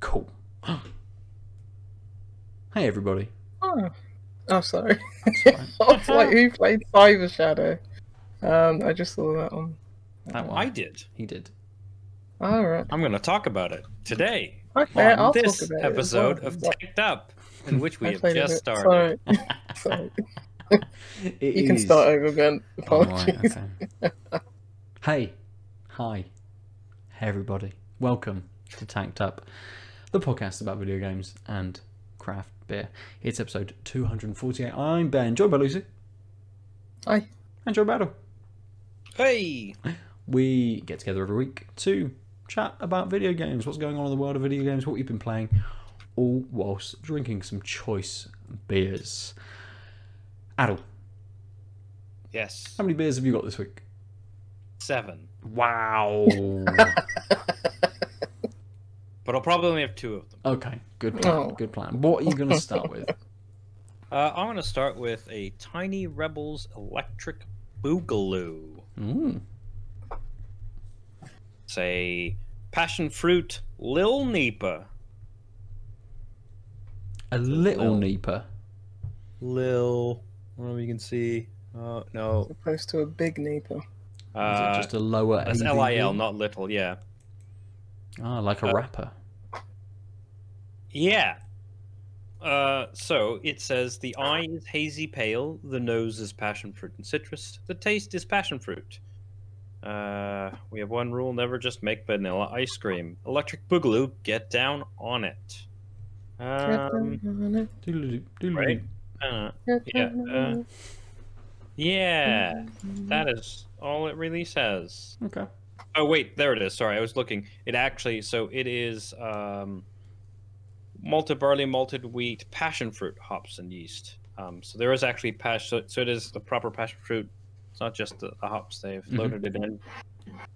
Cool. Hey, everybody. Oh, sorry. I was like, who played Cyber Shadow? I just saw that one. I did. He did. All right. I'm going to talk about it today. Okay, on this episode of Tanked Up, in which we have just started. Sorry. You can start over again. Apologies. Oh, okay. Hey. Hi. Hey, everybody. Welcome to Tanked Up, the podcast about video games and craft beer. It's episode 248. I'm Ben, joined by Lucy. Hi. And Joe Battle. Hey. We get together every week to chat about video games, what's going on in the world of video games, what you've been playing, all whilst drinking some choice beers. Adel. Yes. How many beers have you got this week? 7. Wow. But I'll probably only have 2 of them. Okay, good plan. Oh. Good plan. What are you going to start with? I'm going to start with a Tiny Rebels Electric Bugaloo. Mm. It's a passion fruit Lil Neeper. A little Neeper? Lil. I don't know if you can see. No. As opposed to a big Neeper. Is it just a lower? That's L-I-L, not little, yeah. Ah, like a rapper. Yeah. So it says the eye is hazy pale, the nose is passion fruit and citrus, the taste is passion fruit. We have one rule: never just make vanilla ice cream. Electric Boogaloo, get down on it. Right? Yeah. Yeah. That is all it really says. Okay. Oh wait, there it is. Sorry, I was looking. It actually, so it is malted barley, malted wheat, passion fruit, hops, and yeast. So there is actually passion. So it is the proper passion fruit. It's not just the hops they've loaded it in.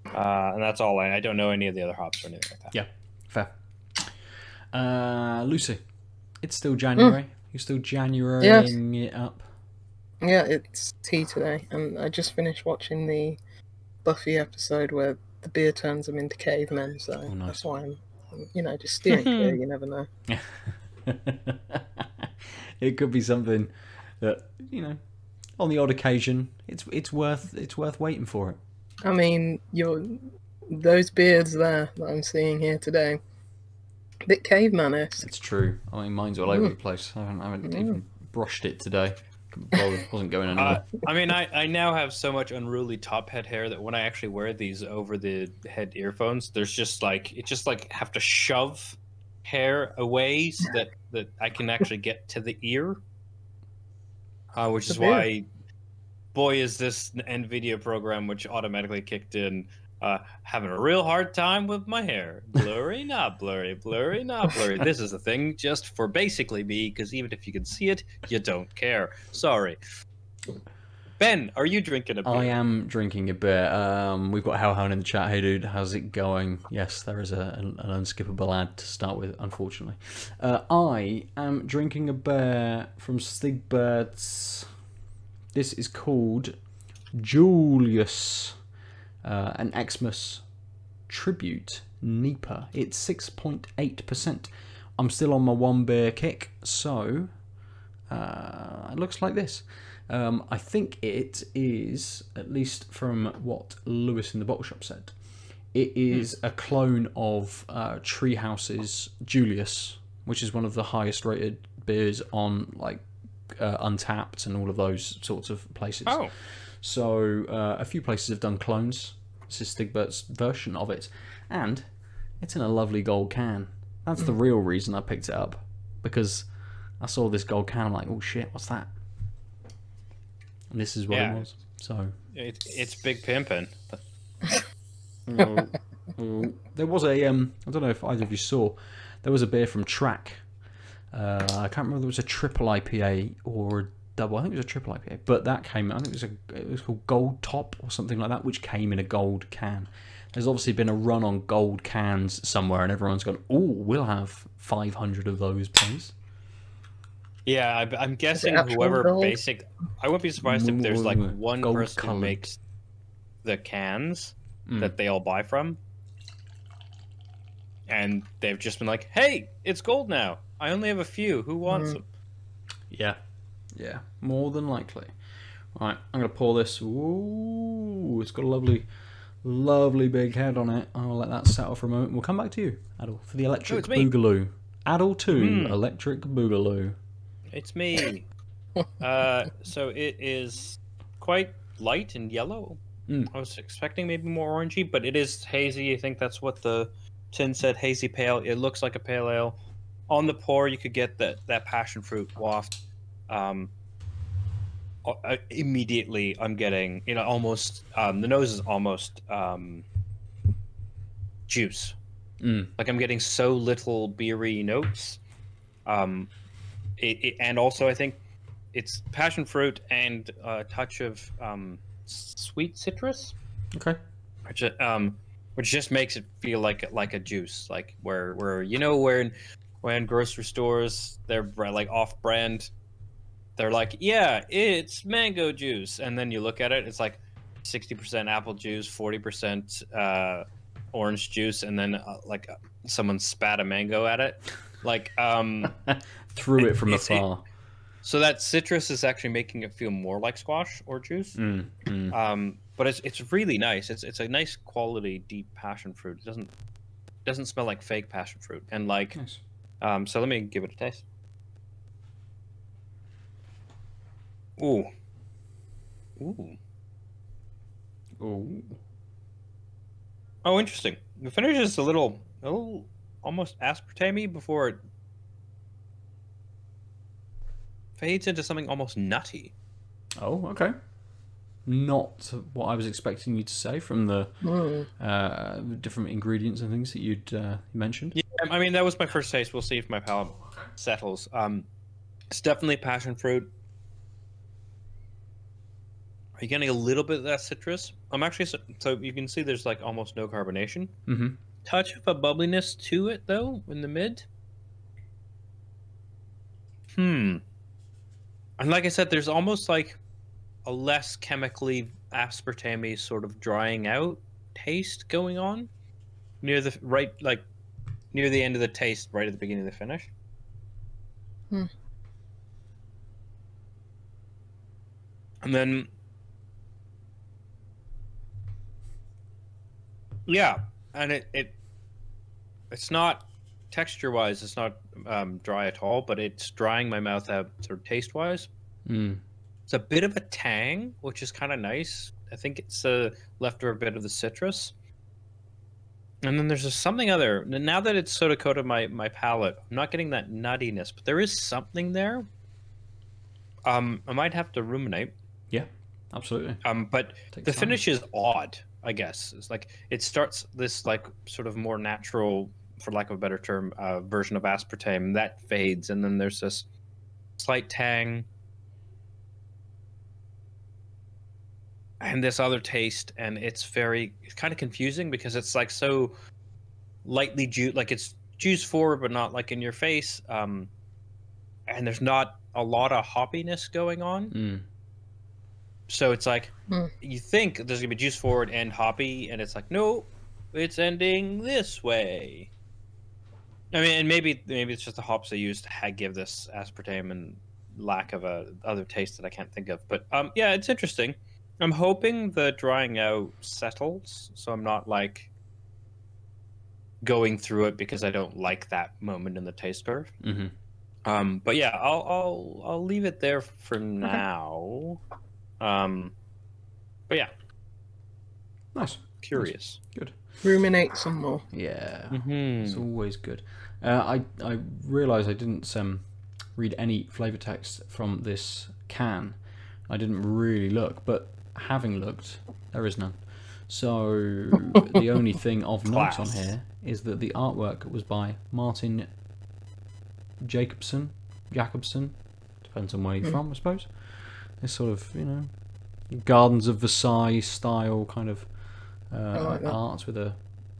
And that's all. I don't know any of the other hops or anything like that. Yeah, fair. Lucy, it's still January. You're still Januarying it up. Yeah, it's tea today, and I just finished watching the Buffy episode where the beer turns them into cavemen, so that's why I'm, you know, just steering clear. You never know. It could be something that, you know, on the odd occasion, it's worth waiting for it. I mean, those beards there that I'm seeing here today, a bit caveman-esque. It's true. I mean, mine's all over the place. I haven't even brushed it today. Wasn't going anywhere. I mean, I now have so much unruly top head hair that when I actually wear these over the head earphones, there's just like, it's just like have to shove hair away so that I can actually get to the ear, which is why, boy, is this NVIDIA program which automatically kicked in, having a real hard time with my hair. Blurry, not blurry, blurry, not blurry. This is the thing just for basically me, because even if you can see it, you don't care. Sorry. Ben, are you drinking a beer? I am drinking a beer. We've got Halhoun in the chat. Hey, dude, how's it going? Yes, there is an unskippable ad to start with, unfortunately. I am drinking a beer from Stigbert's. This is called Julius. An Xmas Tribute Neeper. It's 6.8%. I'm still on my one beer kick, so it looks like this. I think it is, at least from what Lewis in the bottle shop said, it is a clone of Treehouse's Julius, which is one of the highest rated beers on like Untapped and all of those sorts of places. Oh. So a few places have done clones. This is Stigbert's version of it, and it's in a lovely gold can. That's the real reason I picked it up, because I saw this gold can. I'm like, oh shit, what's that? And this is what it was. So it's big pimpin'. There was a I don't know if either of you saw. There was a beer from Track. I can't remember if it was a triple IPA or a double. I think it was a triple IPA, but that came. I think it was called Gold Top or something like that, which came in a gold can. There's obviously been a run on gold cans somewhere, and everyone's gone, "Oh, we'll have 500 of those, please." Yeah, I'm guessing whoever gold? Basic... I wouldn't be surprised if there's like one gold person color. Who makes the cans that they all buy from. And they've just been like, hey, it's gold now. I only have a few. Who wants them? Yeah. Yeah, more than likely. All right, I'm going to pour this. Ooh, it's got a lovely... Lovely big head on it. I'll let that settle for a moment. We'll come back to you, Adol, for the Electric Boogaloo. Adol 2, Electric Boogaloo. It's me. So it is quite light and yellow. I was expecting maybe more orangey, but it is hazy. I think that's what the tin said, hazy pale. It looks like a pale ale. On the pour, you could get that passion fruit waft. Immediately I'm getting, you know, almost the nose is almost juice. Like I'm getting so little beery notes. And also I think it's passion fruit and a touch of sweet citrus. Okay. Which just makes it feel like a juice, like where you know when grocery stores they're like off brand. They're like, yeah, it's mango juice. And then you look at it, it's like 60% apple juice, 40% orange juice. And then like someone spat a mango at it. Like threw it from afar. So that citrus is actually making it feel more like squash or juice. But it's really nice. It's a nice quality, deep passion fruit. It doesn't smell like fake passion fruit. And like, nice. So let me give it a taste. Ooh. Ooh. Ooh. Oh, interesting. The finish is a little almost aspartame before it fades into something almost nutty. Oh, okay. Not what I was expecting you to say from the different ingredients and things that you'd mentioned. Yeah, I mean, that was my first taste. We'll see if my palate settles. It's definitely passion fruit. Are you getting a little bit of that citrus? I'm actually so you can see there's like almost no carbonation. Touch of a bubbliness to it though in the mid. And like I said, there's almost like a less chemically aspartame sort of drying out taste going on near the right, like near the end of the taste, right at the beginning of the finish. And then. Yeah, and it's not texture-wise, it's not dry at all, but it's drying my mouth out sort of taste-wise. It's a bit of a tang, which is kind of nice. I think it's a leftover bit of the citrus. And then there's something other. Now that it's sort of coated my palate, I'm not getting that nuttiness, but there is something there. I might have to ruminate. Yeah, absolutely. But the finish is odd. I guess it's like it starts this like sort of more natural, for lack of a better term, version of aspartame that fades, and then there's this slight tang and this other taste, and it's kind of confusing because it's like so lightly juice, like it's juice forward but not like in your face, and there's not a lot of hoppiness going on. So it's like, you think there's going to be juice forward and hoppy, and it's like, no, it's ending this way. I mean, and maybe it's just the hops they used to give this aspartame and lack of other taste that I can't think of. But yeah, it's interesting. I'm hoping the drying out settles, so I'm not like going through it because I don't like that moment in the taste curve. But yeah, I'll leave it there for now. But yeah, nice. Curious. Nice. Good. Ruminate some more. Yeah, it's always good. I realised I didn't read any flavour text from this can. I didn't really look, but having looked, there is none. So the only thing of note on here is that the artwork was by Martin Jacobson. Depends on where you're from, I suppose. This sort of, you know, Gardens of Versailles style kind of like art with a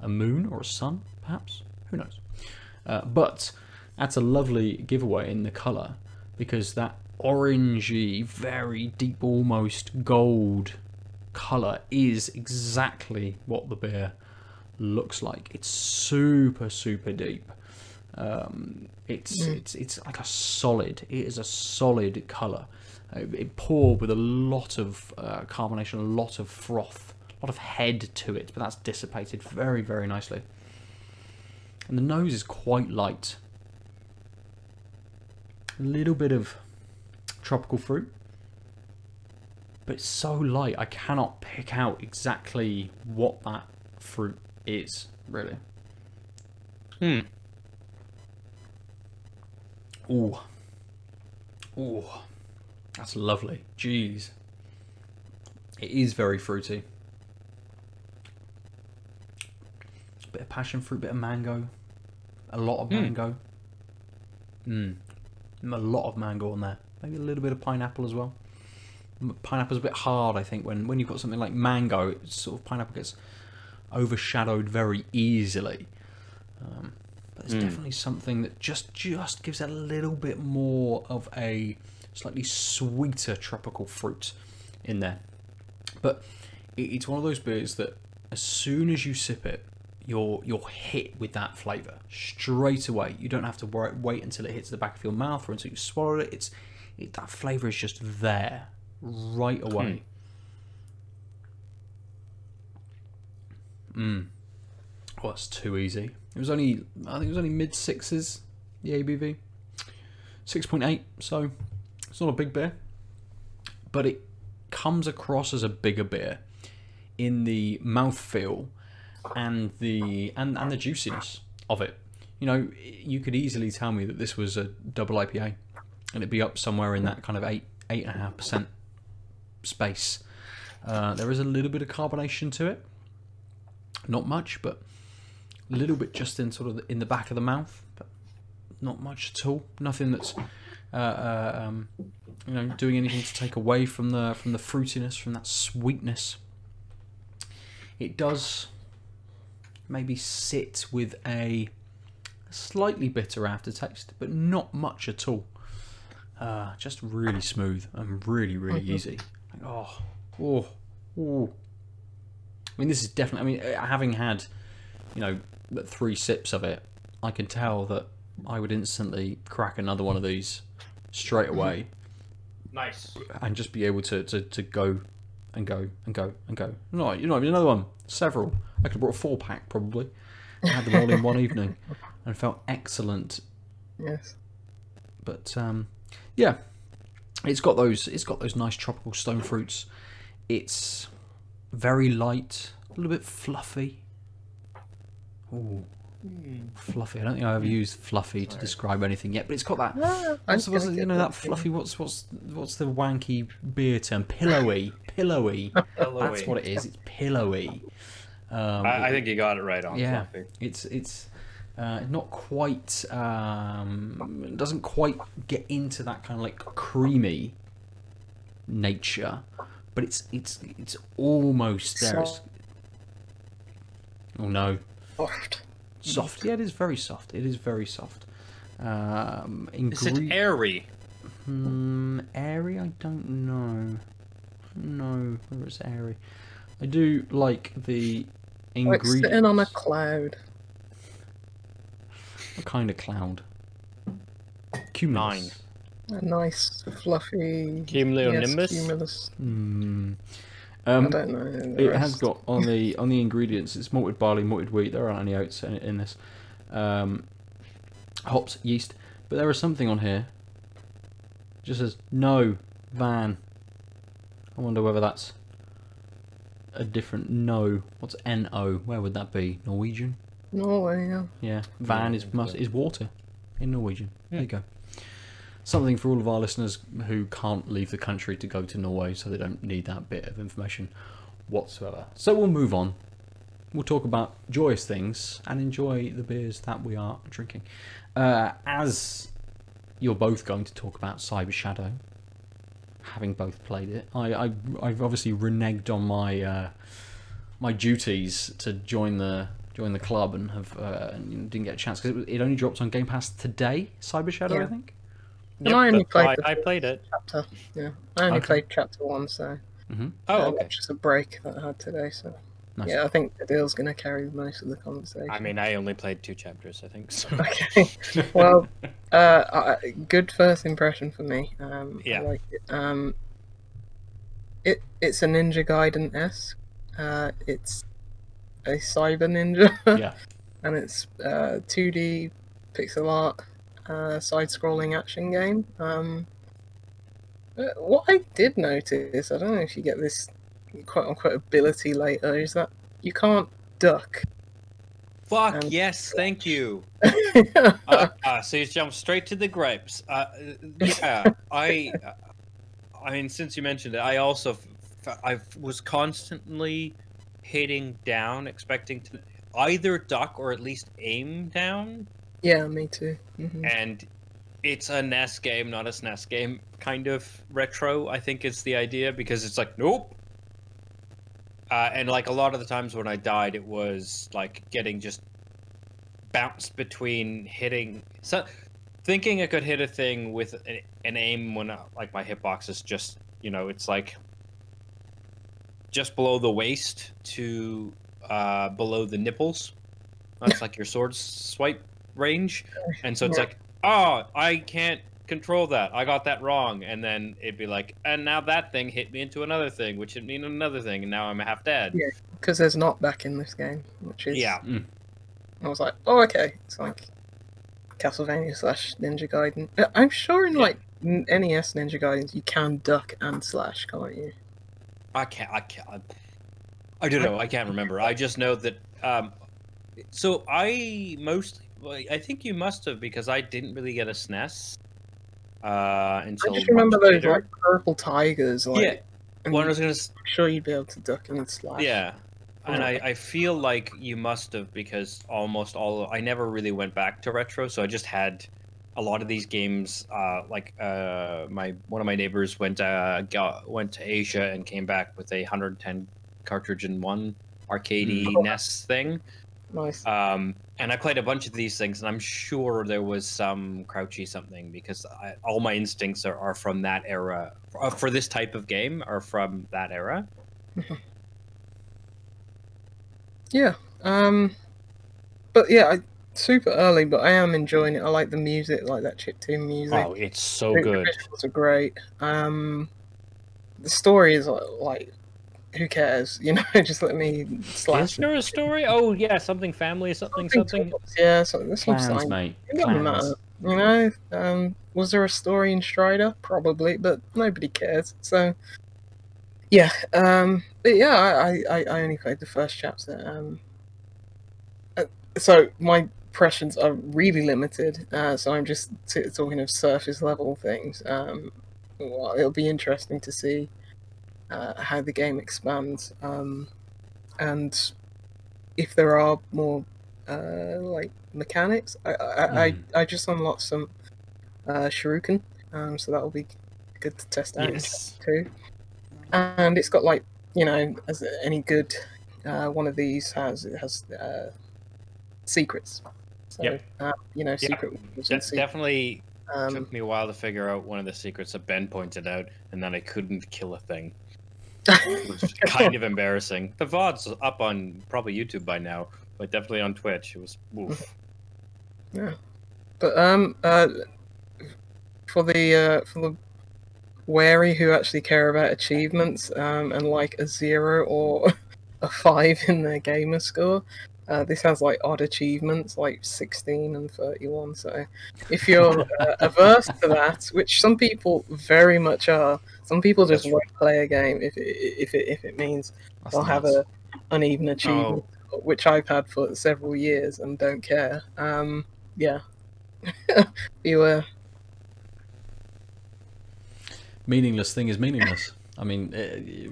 moon or a sun, perhaps. Who knows? But that's a lovely giveaway in the colour because that orangey, very deep, almost gold colour is exactly what the beer looks like. It's super, super deep. It's like a solid. It is a solid colour. It poured with a lot of carbonation, a lot of froth, a lot of head to it, but that's dissipated very, very nicely. And the nose is quite light. A little bit of tropical fruit, but it's so light I cannot pick out exactly what that fruit is, really. Ooh. Ooh. That's lovely. Jeez. It is very fruity. A bit of passion fruit, bit of mango. A lot of mango. A lot of mango on there. Maybe a little bit of pineapple as well. Pineapple's a bit hard, I think. When you've got something like mango, it's sort of pineapple gets overshadowed very easily. But it's definitely something that just gives it a little bit more of a slightly sweeter tropical fruit in there. But it's one of those beers that as soon as you sip it, you're hit with that flavour straight away. You don't have to wait until it hits the back of your mouth or until you swallow it. That flavour is just there right away. Oh, that's too easy. It was only, I think it was only mid sixes, the ABV, 6.8. So it's not a big beer, but it comes across as a bigger beer in the mouthfeel and the and the juiciness of it. You know, you could easily tell me that this was a double IPA, and it'd be up somewhere in that kind of 8.5% space. There is a little bit of carbonation to it, not much, but a little bit just in sort of in the back of the mouth, but not much at all. Nothing that's you know, doing anything to take away from the fruitiness, from that sweetness. It does maybe sit with a slightly bitter aftertaste, but not much at all. Just really smooth and really, really easy. Like, oh. I mean, this is definitely, I mean, having had, you know, 3 sips of it, I can tell that I would instantly crack another one of these straight away. Nice. And just be able to go and go and go and go. No, you know, another one, several. I could have brought a 4-pack probably. I had them all in one evening and felt excellent. Yes. But yeah, it's got those nice tropical stone fruits. It's very light, a little bit fluffy. Ooh, fluffy. I don't think I've ever used fluffy to describe anything yet, but it's got that. No, you know, that fluffy. What's the wanky beer term? Pillowy, pillowy. That's what it is. It's pillowy. I think you got it right on. Yeah, fluffy. It's. Not quite, doesn't quite get into that kind of like creamy nature, but it's almost there. Oh no, soft. Yeah, it is very soft. It is very soft. Is it airy? Airy? I don't know. No, whether it's airy. I do like the ingredients. Like sitting on a cloud. What kind of cloud? Cumulus. A nice, fluffy... Cumulonimbus? Yes, cumulus. I don't know. It has got, on the ingredients, it's malted barley, malted wheat, there aren't any oats in this. Hops, yeast. But there is something on here. It just says, no, van. I wonder whether that's a different no. What's N-O? Where would that be? Norwegian? Norway, yeah. Yeah, van is water in Norwegian. Yeah. There you go. Something for all of our listeners who can't leave the country to go to Norway, so they don't need that bit of information whatsoever. So we'll move on. We'll talk about joyous things and enjoy the beers that we are drinking. As you're both going to talk about Cyber Shadow, having both played it, I've obviously reneged on my my duties to join the club and didn't get a chance because it only dropped on Game Pass today. Cyber Shadow, yeah. I think. Yep, I only played the chapter. Yeah, I only played chapter 1, so. Mm-hmm. Oh, okay. It's just a break that I had today, so. Nice. Yeah, I think the deal's going to carry most of the conversation. I mean, I only played 2 chapters, I think. So. Okay. Well, good first impression for me. Yeah. I like it. It's a Ninja Gaiden-esque. It's a cyber ninja. Yeah. And it's 2D pixel art side-scrolling action game. What I did notice, I don't know if you get this quote-unquote ability later, is that you can't duck. Fuck, yes, thank you. So you jump straight to the gripes. Yeah, I mean, since you mentioned it, I also I was constantly hitting down, expecting to either duck or at least aim down. Yeah, me too. Mm-hmm. And it's a NES game, not a SNES game, kind of retro, I think is the idea, because it's like, nope. And like a lot of the times when I died, it was like getting just bounced between hitting. So, thinking I could hit a thing with an aim when like my hitbox is just, you know, it's like just below the waist to below the nipples. That's like your sword swipe range. And so it's like, oh, I can't control that. I got that wrong. And then it'd be like, and now that thing hit me into another thing, which hit me into another thing, and now I'm half dead. Yeah, because there's not back in this game, which is... Yeah. Mm. I was like, oh, okay. It's like Castlevania/Ninja Gaiden. I'm sure in, like, NES Ninja Gaidens, you can duck and slash, can't you? I don't know. I can't remember. I just know that... so I mostly... I think you must have, because I didn't really get a SNES. Until I just remember those like purple tigers. Like, yeah, when I was gonna... I'm sure you'd be able to duck and slash. Yeah, and I feel like you must have, because almost all... I never really went back to retro, so I just had a lot of these games. Like one of my neighbors went to Asia and came back with a 110 cartridge in one arcade NES thing. Nice. And I played a bunch of these things, and I'm sure there was some crouchy something, because all my instincts are from that era, for this type of game, are from that era. Yeah. But yeah, super early, but I am enjoying it. I like the music, like that chiptune music. Oh, it's so good. The visuals are great. The story is like who cares? You know, just let me slash. Is there a story? Oh yeah, something family, something. Yeah, so this looks like, mate. It doesn't matter. You know, was there a story in Strider? Probably, but nobody cares. So yeah, but yeah, I only played the first chapter. So my impressions are really limited. So I'm just talking of surface level things. Well, it'll be interesting to see how the game expands, and if there are more like mechanics. I just unlocked some shuriken, so that'll be good to test out too. And it's got, like, you know, as any good one of these has, it has secrets. So, you know, secret. That's definitely took me a while to figure out one of the secrets that Ben pointed out, and then I couldn't kill a thing. It was kind of embarrassing. The VOD's up on probably YouTube by now, but definitely on Twitch. It was oof. Yeah. But for the wary who actually care about achievements, and like a 0 or a 5 in their gamer score, this has like odd achievements like 16 and 31. So if you're averse to that, which some people very much are, some people just won't play a game if it means they'll have an uneven achievement, which I've had for several years and don't care. Yeah, beware. Meaningless thing is meaningless. I mean,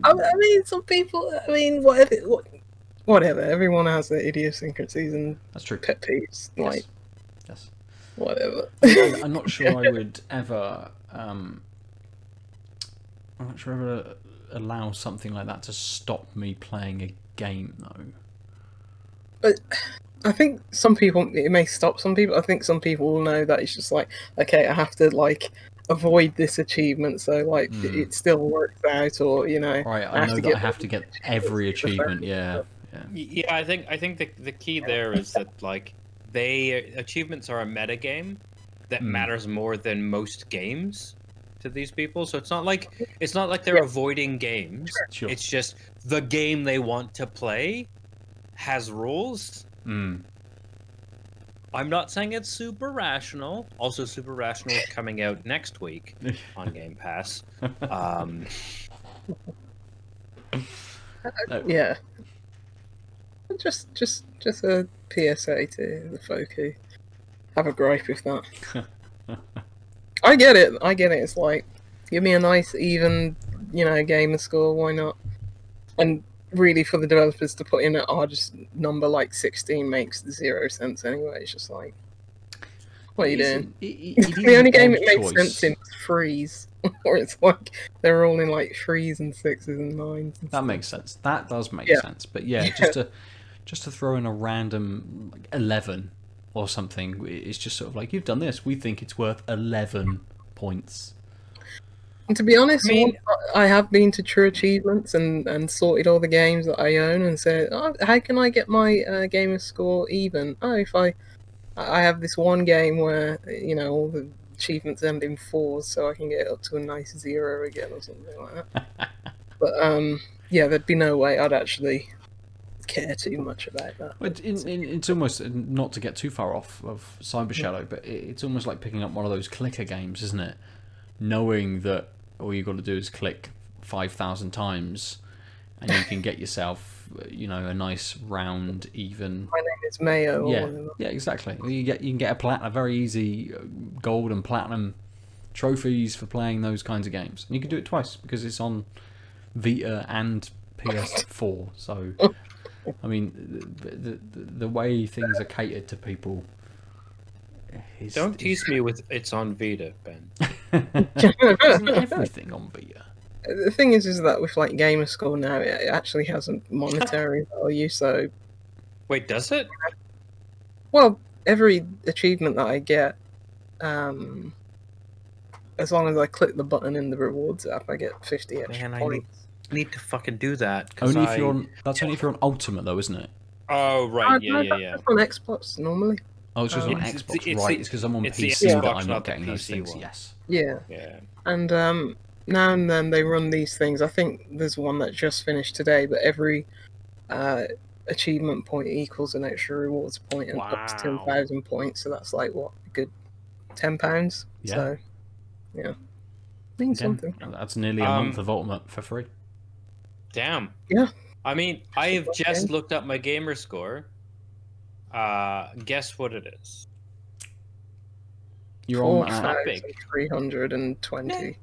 I mean, some people. I mean, whatever. Everyone has their idiosyncrasies and pet peeves. Yes. Like, yes, whatever. I'm not sure I would ever. I'm not sure I would allow something like that to stop me playing a game, though. But I think some people, it may stop some people. I think some people will know that it's just like, okay, I have to like avoid this achievement, so like it still works out, or you know. Right, I know that I have to get every achievement. Yeah, yeah. Yeah, I think the key there is that like achievements are a meta game that matters more than most games to these people. So it's not like they're avoiding games. Sure. It's just the game they want to play has rules. I'm not saying it's super rational. Also, super rational is coming out next week on Game Pass. Yeah. Just a PSA to the folk who have a gripe with that. I get it. It's like, give me a nice, even, you know, gamer score. Why not? And really, for the developers to put in an odd number like 16 makes zero sense anyway. It's just like, what are you doing? The only game it makes sense in is Freeze, or it's like they're all in like 3s and 6s and 9s. And that stuff. Makes sense. That does make sense. But yeah, just to throw in a random like 11 or something, it's just sort of like, you've done this. We think it's worth 11 points. And to be honest, I have been to True Achievements and sorted all the games that I own and said, oh, how can I get my gamer score even? Oh, if I have this one game where, you know, all the achievements end in 4s, so I can get it up to a nice 0 again or something like that. But yeah, there'd be no way I'd actually care too much about that. It's almost, not to get too far off of Cyber Shadow, but it's almost like picking up one of those clicker games, isn't it? Knowing that all you've got to do is click 5,000 times and you can get yourself, you know, a nice round, even... My name is Mayo. Yeah, or yeah, exactly. You can get a very easy gold and platinum trophies for playing those kinds of games. And you can do it twice because it's on Vita and PS4. So, I mean, the way things are catered to people... Don't tease me with it's on Vita, Ben. Isn't everything on Vita? The thing is that with like gamer score now, it actually has a monetary value. So, wait, does it? Well, every achievement that I get, as long as I click the button in the rewards app, I get 50 extra points. I need to fucking do that. Only if you're on, that's only if you're on Ultimate, though, isn't it? Oh right, yeah. That's on Xbox normally. Oh, it's just on Xbox, right? It's because I'm on PC that I'm not getting those things. Yes. Yeah. Yeah. And now and then they run these things. I think there's one that just finished today, but every achievement point equals an extra rewards point and up to 10,000 points. So that's like what, a good £10. Yeah. So yeah, means something. That's nearly a month of Ultimate for free. Damn. Yeah. I mean, I have just looked up my gamer score. Guess what it is. You're on that big. 320.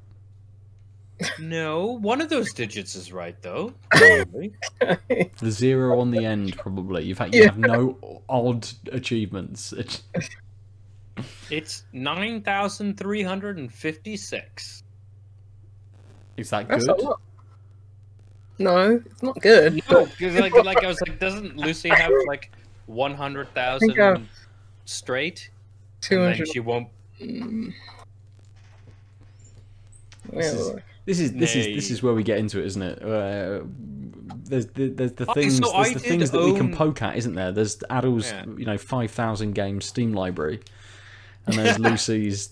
No, one of those digits is right though. Probably. The 0 on the end, probably. You've had, you have no odd achievements. It's 9,356. Is that good? That's a lot. No, it's not good. No, like I was like, doesn't Lucy have like 100,000 straight, 200. And then she won't. This is where we get into it, isn't it? There's the things, so there's the things that we can poke at, isn't there? There's Adele's, you know, 5,000 game Steam library, and there's Lucy's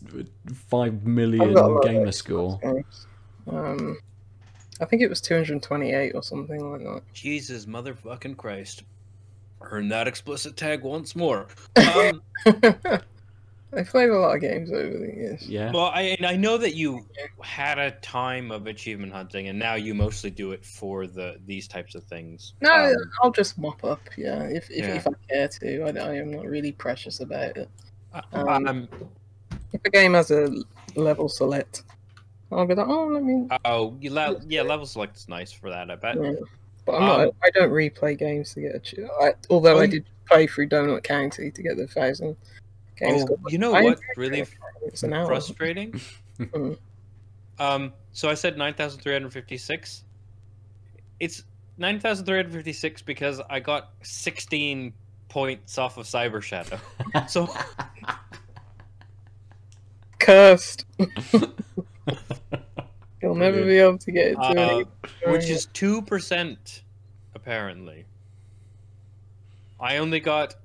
5 million gamer score. I think it was 228 or something like that. Jesus, motherfucking Christ. Earn that explicit tag once more. I played a lot of games over the years. Yeah. Well, I know that you had a time of achievement hunting, and now you mostly do it for these types of things. No, I'll just mop up. Yeah, if I care to, I am not really precious about it. If a game has a level select, I'll be like, oh, I mean. Oh, yeah, level select is nice for that, I bet. Yeah. I'm not, I don't replay games to get a cheer. Although I did play through Donut County to get the 1,000 games. Oh, you know what's really frustrating? So I said 9,356. It's 9,356 because I got 16 points off of Cyber Shadow. So cursed. You'll never be able to get it to it. Which is 2%, apparently. I only got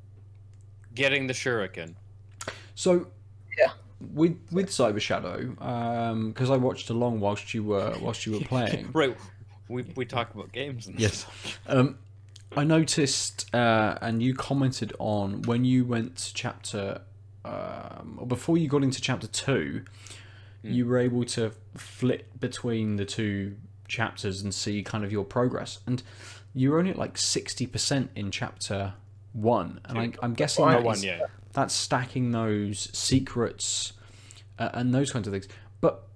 getting the shuriken. So, yeah, with Cyber Shadow, because I watched along whilst you were playing. Right, we talk about games. And yes, stuff. I noticed, and you commented on when you went to chapter, or before you got into chapter 2, you were able to flip between the two chapters and see kind of your progress, and you were only at like 60% in chapter 1, and I'm guessing that's stacking those secrets and those kinds of things. But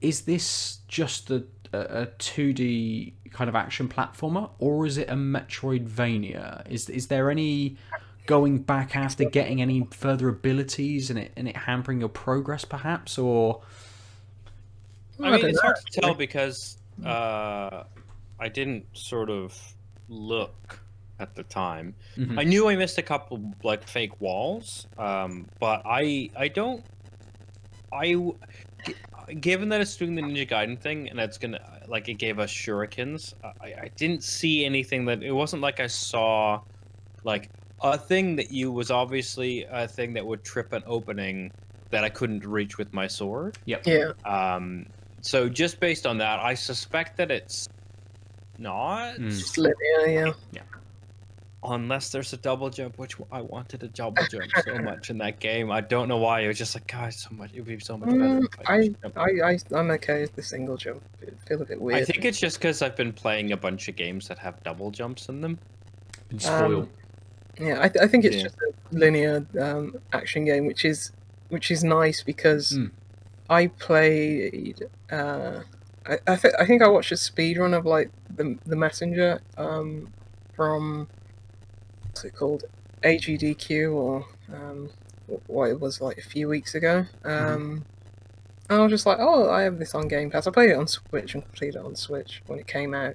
is this just a 2D kind of action platformer, or is it a Metroidvania? Is there any going back after getting any further abilities and it hampering your progress perhaps? Or I mean, it's hard to tell because I didn't sort of look at the time. Mm-hmm. I knew I missed a couple like fake walls, but given that it's doing the Ninja Gaiden thing and it's gonna like it gave us shurikens, I didn't see anything that it wasn't like I saw like a thing that you was obviously a thing that would trip an opening that I couldn't reach with my sword. Yep. Yeah. So just based on that, I suspect that it's not. Just linear, yeah. Yeah. Unless there's a double jump, which I wanted a double jump so much in that game. I don't know why. It was just like, God, it would be so much better. I'm okay with the single jump. It feels a bit weird. I think it's just because I've been playing a bunch of games that have double jumps in them. And spoiled. Yeah, I think it's just a linear action game, which is nice because I played. I think I watched a speedrun of like the Messenger from what's it called, AGDQ or what it was like a few weeks ago. And I was just like, oh, I have this on Game Pass. I played it on Switch and completed it on Switch when it came out.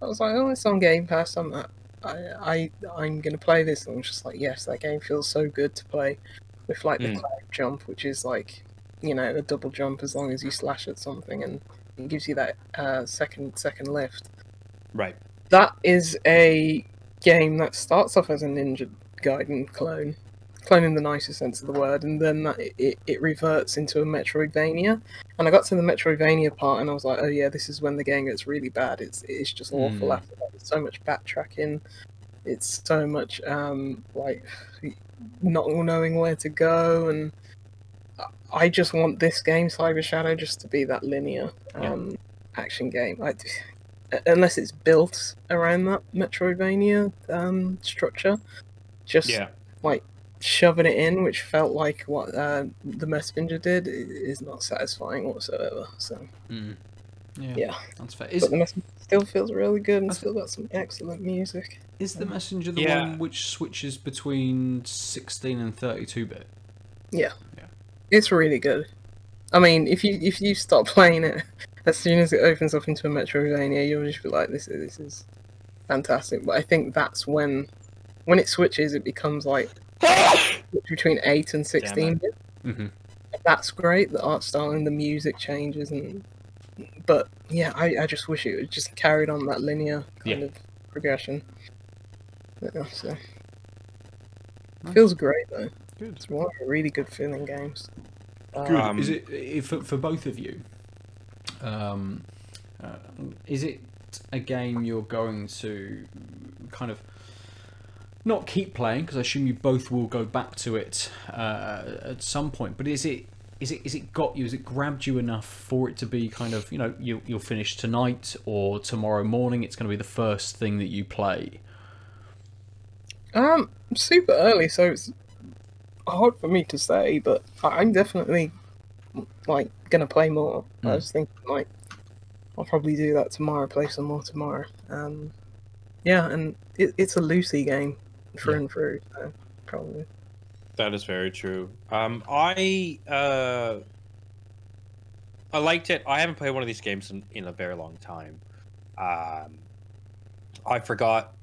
I was like, oh, it's on Game Pass. I'm gonna play this, and I'm just like, yes, that game feels so good to play with like the cloud jump, which is like, you know, a double jump as long as you slash at something, and it gives you that second lift. Right. That is a game that starts off as a Ninja Gaiden clone in the nicest sense of the word, and then it reverts into a Metroidvania. And I got to the Metroidvania part, and I was like, oh yeah, this is when the game gets really bad. It's just awful after that. There's so much backtracking. It's so much like not knowing where to go, and I just want this game, Cyber Shadow, just to be that linear action game. Unless it's built around that Metroidvania structure, just like shoving it in, which felt like what the Messenger did, is not satisfying whatsoever. So yeah, that's fair. But the Messenger still feels really good, and still got some excellent music. Is the Messenger the one which switches between 16 and 32-bit? Yeah, it's really good. I mean, if you start playing it as soon as it opens up into a Metroidvania, you'll just be like, this is fantastic. But I think that's when it switches, it becomes like between 8 and 16. Mm-hmm. That's great. The art style and the music changes, but yeah, I just wish it would just carried on that linear kind of progression. Yeah, so nice. Feels great though. Good. It's one of the really good feeling games. Good. Is it for both of you? Is it a game you're going to kind of not keep playing, because I assume you both will go back to it at some point, but is it got you, has it grabbed you enough for it to be kind of, you know, you'll finish tonight or tomorrow morning, it's going to be the first thing that you play? Super early, so it's hard for me to say, but I'm definitely like gonna play more. I was thinking like I'll probably do that tomorrow, play some more tomorrow. Yeah, and it's a loosey game through and through, so probably. That is very true. I liked it. I haven't played one of these games in a very long time. I forgot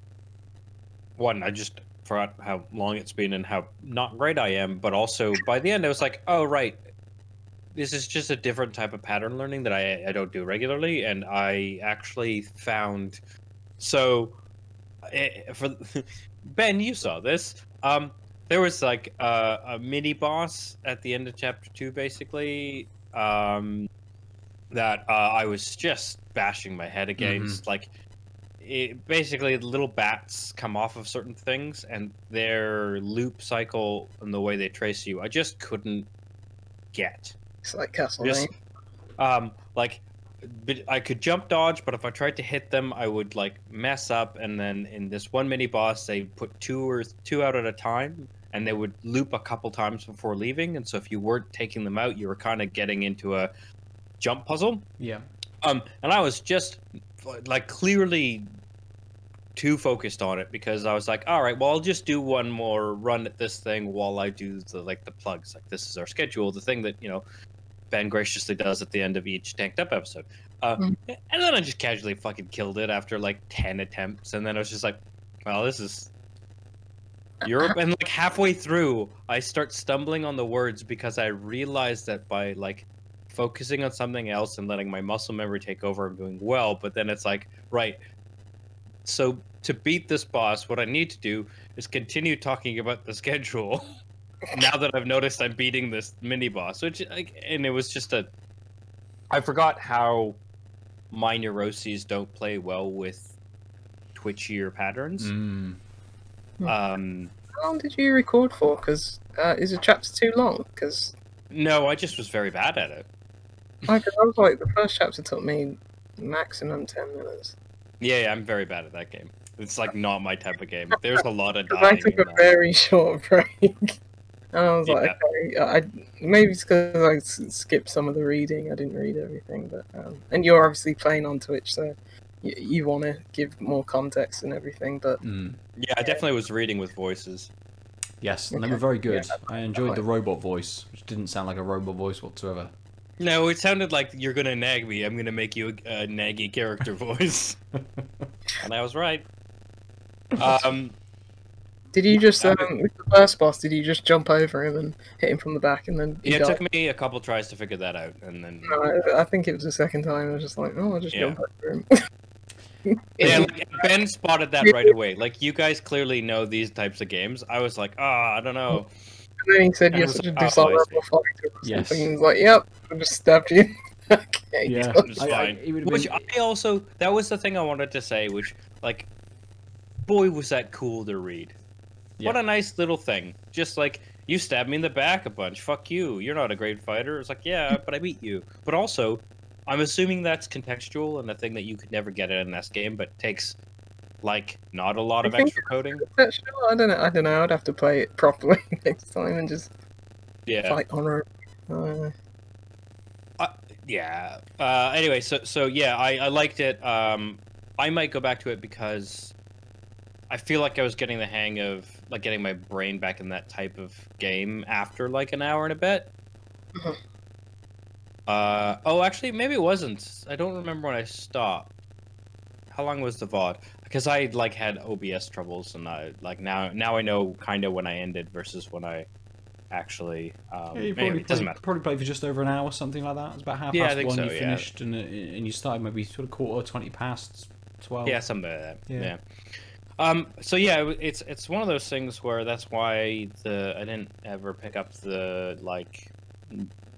one. I just forgot how long it's been and how not great I am. But also by the end, I was like, oh right, This is just a different type of pattern learning that I don't do regularly, and I actually found... So, for Ben, you saw this. There was like a mini boss at the end of chapter 2, basically, that I was just bashing my head against. Mm-hmm. Like, basically, little bats come off of certain things, and their loop cycle and the way they trace you, I just couldn't get. It's like Castlevania. Like, I could jump dodge, but if I tried to hit them, I would like mess up. And then in this one mini boss, they put two out at a time, and they would loop a couple times before leaving. And so if you weren't taking them out, you were kind of getting into a jump puzzle. Yeah. And I was just like clearly too focused on it, because I was like, all right, well, I'll just do one more run at this thing while I do the like the plugs. Like, this is our schedule, the thing that, you know, Ben graciously does at the end of each Tanked Up episode. And then I just casually fucking killed it after like 10 attempts, and then I was just like, well, this is Europe. And like halfway through, I start stumbling on the words, because I realized that by like focusing on something else and letting my muscle memory take over, I'm doing well. But then it's like, right, so to beat this boss, what I need to do is continue talking about the schedule. Now that I've noticed I'm beating this mini-boss, which, like, and it was just a... I forgot how my neuroses don't play well with twitchier patterns. Mm. How long did you record for? Because is the chapter too long? Cause... No, I just was very bad at it. Because I was like, the first chapter took me maximum 10 minutes. Yeah, I'm very bad at that game. It's, like, not my type of game. There's a lot of dying. I took a very short break. And I was like, okay, maybe it's because I skipped some of the reading. I didn't read everything, but and you're obviously playing on Twitch, so you want to give more context and everything. But yeah, I definitely was reading with voices. Yes, and they were very good. Yeah, I enjoyed the robot voice, which didn't sound like a robot voice whatsoever. No, it sounded like, you're gonna nag me. I'm gonna make you a naggy character voice, and I was right. Did you just, with the first boss, did you just jump over him and hit him from the back and then... Yeah, it took me a couple tries to figure that out, and then... No, I think it was the second time, I was just like, oh, I'll just jump over him. Yeah, like, Ben spotted that right away. Like, you guys clearly know these types of games. I was like, ah, I don't know. And then he said, you're such a dishonorable fighter or something. And he's like, yep, I just stabbed you. Okay, yeah, it's fine. Which I also... That was the thing I wanted to say, which, like... Boy, was that cool to read. Yeah. What a nice little thing. Just like, you stabbed me in the back a bunch. Fuck you. You're not a great fighter. It's like, yeah, but I beat you. But also, I'm assuming that's contextual and a thing that you could never get in an S game, but takes, like, not a lot of extra coding. I don't know. I'd have to play it properly next time and just fight honorably. Anyway, so yeah, I liked it. I might go back to it because... I feel like I was getting the hang of, like, getting my brain back in that type of game after, like, an hour and a bit. Oh, actually, maybe it wasn't. I don't remember when I stopped. How long was the VOD? Because I, like, had OBS troubles, and I, like, now I know kind of when I ended versus when I actually... anyway, it doesn't matter. Probably played for just over an hour, something like that. It's about half past one, so, you finished, and you started maybe sort of 12:15. Yeah, something like that, yeah. So yeah, it's one of those things where that's why I didn't ever pick up the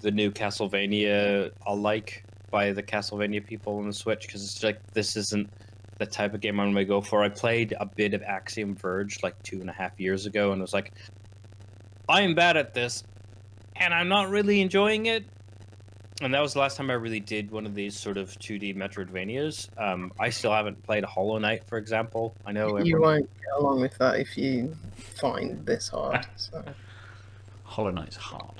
new Castlevania alike by the Castlevania people on the Switch, because it's like, this isn't the type of game I'm gonna go for. I played a bit of Axiom Verge like 2.5 years ago and was like, I am bad at this and I'm not really enjoying it. And that was the last time I really did one of these sort of 2D Metroidvanias. I still haven't played Hollow Knight, for example. I know you won't get along with that if you find this hard. So. Hollow Knight's hard.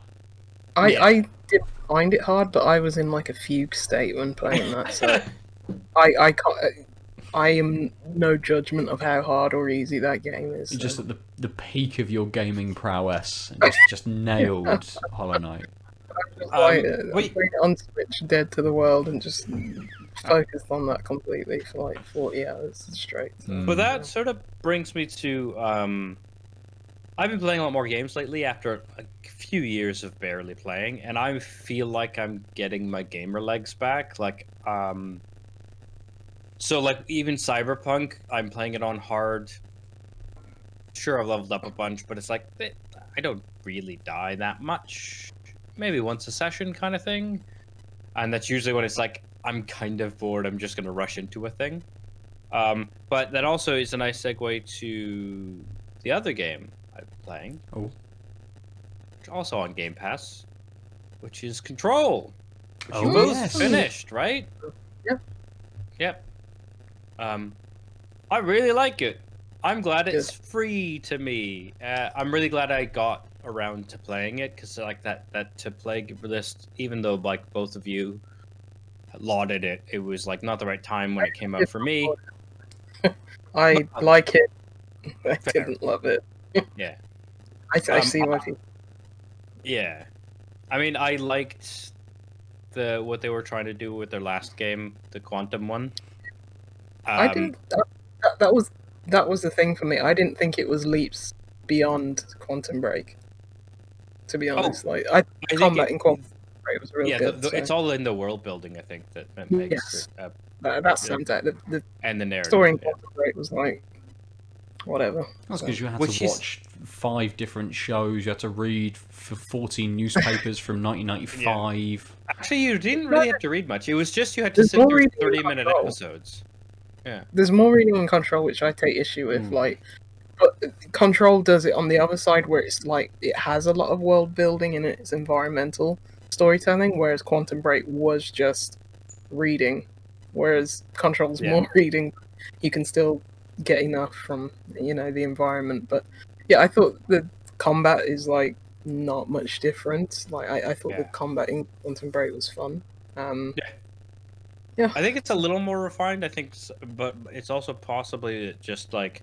I didn't find it hard, but I was in like a fugue state when playing that. So I can't. I am no judgment of how hard or easy that game is. So. Just at the peak of your gaming prowess, and just nailed Hollow Knight. Like, on Switch, dead to the world, and just focused on that completely for like 40 hours straight. But that sort of brings me to I've been playing a lot more games lately after a few years of barely playing, and I feel like I'm getting my gamer legs back. Like, so like even Cyberpunk, I'm playing it on hard. Sure, I've leveled up a bunch, but it's like I don't really die that much. Maybe once a session kind of thing. And that's usually when it's like, I'm kind of bored, I'm just going to rush into a thing. But that also is a nice segue to the other game I'm playing. Oh. Which is also on Game Pass, which is Control. Which you both finished, right? Yep. Yep. I really like it. I'm glad it's free to me. I'm really glad I got around to playing it, because like that to play list, even though like both of you lauded it, it was like not the right time when it came out for me. I like it. I didn't love it. Yeah. I see what you... Yeah. I mean, I liked what they were trying to do with their last game, the Quantum one. I didn't... That was the thing for me. I didn't think it was leaps beyond Quantum Break, to be honest. Oh, like I combat in Quantum Break was really good. It's all in the world building, I think, that makes it. That sums out the narrative. Story in Quantum Break was like whatever. That's because you had to watch 5 different shows. You had to read for 14 newspapers from 1995. Yeah. Actually, you didn't really have to read much. It was just you had to sit through 30-minute episodes. Yeah. There's more reading in Control, which I take issue with. Like, but Control does it on the other side, where it's like it has a lot of world building and it's environmental storytelling, whereas Quantum Break was just reading. Whereas Control's more reading, you can still get enough from the environment. But yeah, I thought the combat is like not much different. Like I thought the combat in Quantum Break was fun. Yeah. I think it's a little more refined, I think, but it's also possibly just like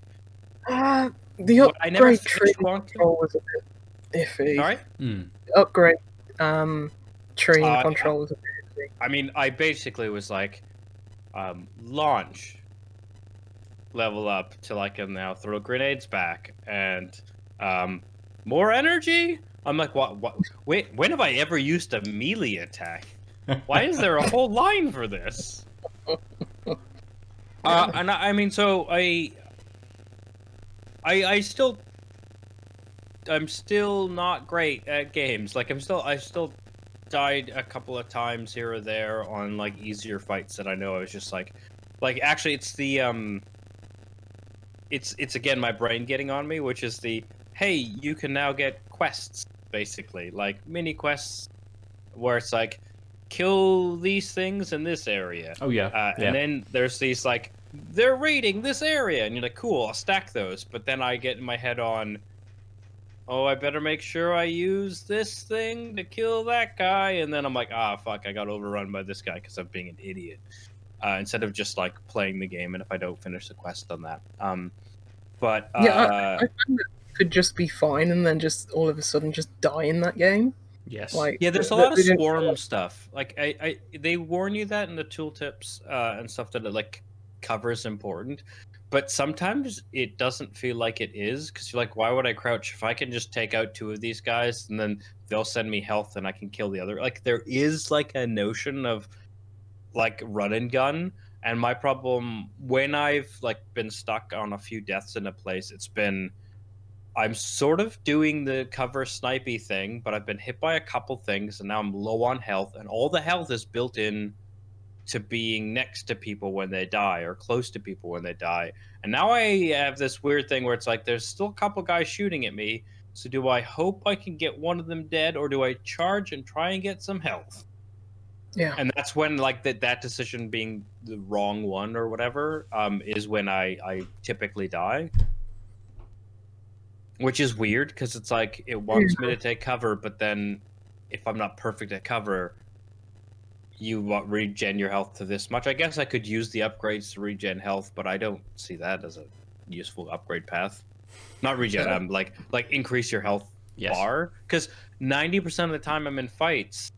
the upgrade tree Control was a bit iffy. Sorry? The upgrade tree Control was a bit iffy. I mean, I basically was like launch, level up till I can now throw grenades back, and more energy. I'm like, what? Wait, when have I ever used a melee attack? Why is there a whole line for this? And I mean, so I'm still not great at games. Like I still died a couple of times here or there on like easier fights that I know I was just like actually it's the, it's again, my brain getting on me, which is the, hey, you can now get quests basically, like mini quests where it's like, kill these things in this area. Oh yeah. And then there's these like they're raiding this area, and you're like, cool, I'll stack those. But then I get in my head on, oh, I better make sure I use this thing to kill that guy, and then I'm like, ah, fuck, I got overrun by this guy because I'm being an idiot. Instead of just like playing the game, and if I don't finish the quest on that, but I find that it could just be fine, and then just all of a sudden just die in that game. Yes. Like, yeah, there's a lot of swarm stuff. Like they warn you that in the tooltips and stuff that it like covers important, but sometimes it doesn't feel like it is, because you're like, why would I crouch if I can just take out 2 of these guys and then they'll send me health and I can kill the other? Like there is like a notion of like run and gun, and my problem when I've like been stuck on a few deaths in a place, it's been. I'm sort of doing the cover snipey thing, but I've been hit by a couple things, and now I'm low on health, and all the health is built in to being next to people when they die, or close to people when they die. And now I have this weird thing where it's like, there's still a couple guys shooting at me, so do I hope I can get one of them dead, or do I charge and try and get some health? Yeah. And that's when, like, that decision being the wrong one or whatever is when I typically die. Which is weird, because it's like, it wants me to take cover, but then if I'm not perfect at cover, you regen your health to this much. I guess I could use the upgrades to regen health, but I don't see that as a useful upgrade path. Not regen, I'm like increase your health bar. Because 90% of the time I'm in fights,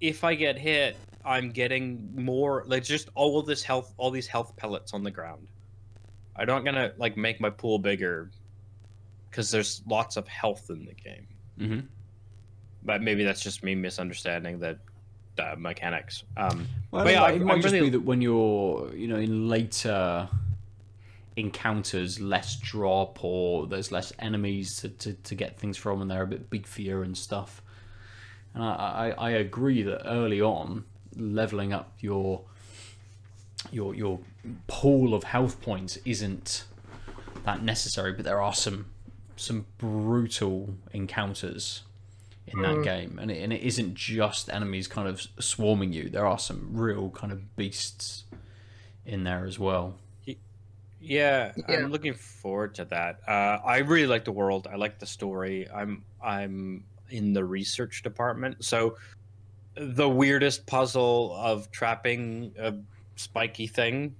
if I get hit, I'm getting more, like just all of this health, all these health pellets on the ground. I'm not gonna like make my pool bigger. because there's lots of health in the game. Mm-hmm. But maybe that's just me misunderstanding that mechanics. Well, but yeah, it might just be that when you're, you know, in later encounters, less drop or there's less enemies to get things from, and they're a bit beefier and stuff. And I agree that early on, leveling up your pool of health points isn't that necessary, but there are some brutal encounters in that game, and it isn't just enemies kind of swarming you. There are some real kind of beasts in there as well. Yeah. I'm looking forward to that. I really like the world. I like the story. I'm in the research department, so the weirdest puzzle of trapping a spiky thing.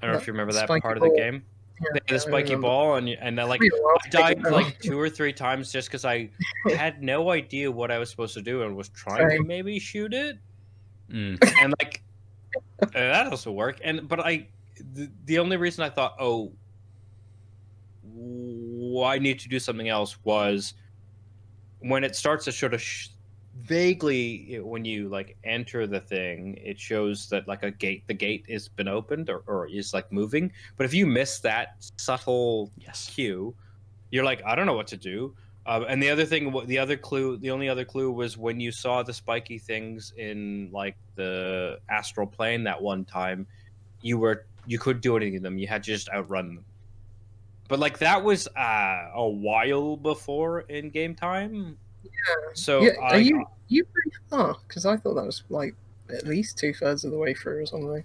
I don't know if you remember that part of the game. Yeah, the spiky ball, and like I died like 2 or 3 times just because I had no idea what I was supposed to do and was trying to maybe shoot it, and like that also worked. And but the only reason I thought, oh, I need to do something else was when it starts to sort of vaguely, when you like enter the thing, it shows that like the gate has been opened or is like moving. But if you miss that subtle cue, you're like, I don't know what to do. And the other thing, the only other clue was when you saw the spiky things in like the astral plane that one time, you couldn't do anything to them. You had to just outrun them. But like that was a while before in game time. Yeah. So yeah, are you pretty far? Because I thought that was like at least 2/3 of the way through or something.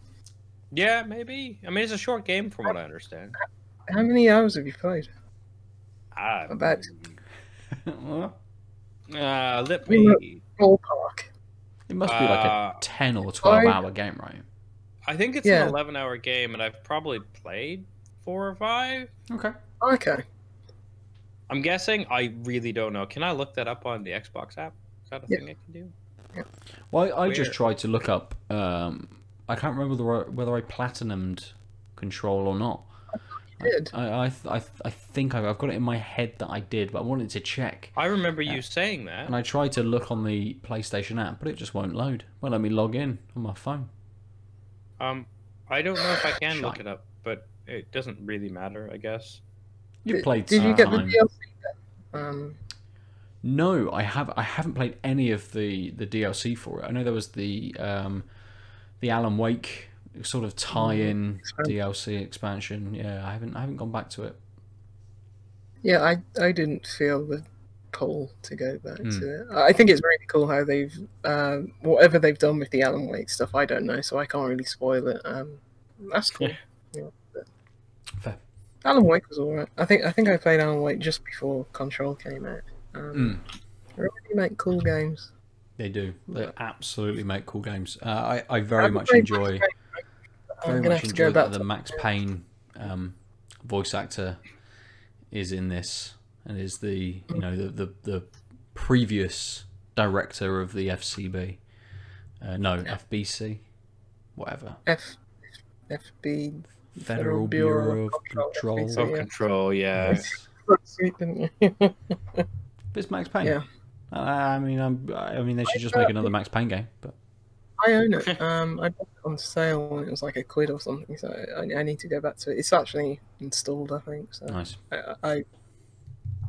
Yeah, maybe. I mean, it's a short game from what I understand. How many hours have you played? About. Let me. Ballpark. It must be like a 10 or 12 hour game, right? I think it's an 11-hour game, and I've probably played 4 or 5. Okay. Okay. I'm guessing. I really don't know. Can I look that up on the Xbox app? Is that a thing I can do? Yeah. Well, I just tried to look up. I can't remember whether I platinumed Control or not. You did. I think I've got it in my head that I did, but I wanted to check. I remember you saying that. And I tried to look on the PlayStation app, but it just won't load. Won't let me log in on my phone. I don't know if I can look it up, but it doesn't really matter, I guess. You played. Did you get the DLC then? No, I haven't played any of the DLC for it. I know there was the Alan Wake sort of tie-in DLC expansion. Yeah, I haven't gone back to it. Yeah, I didn't feel the pull to go back to it. I think it's really cool how they've whatever they've done with the Alan Wake stuff. I don't know, so I can't really spoil it. That's cool. Yeah. Fair. Alan Wake was alright. I think I played Alan Wake just before Control came out. They really make cool games. They do. They absolutely make cool games. I very much enjoy. Very much enjoy that the Max Payne voice actor is in this, and is the the previous director of the FCB. No, FBC, whatever. FB. Federal Bureau of Control. Oh, Control, yes. But it's Max Payne. Yeah. I mean, they should just make another Max Payne game. But I own it. I bought it on sale when it was like £1 or something. So I need to go back to it. It's actually installed, I think. So nice. I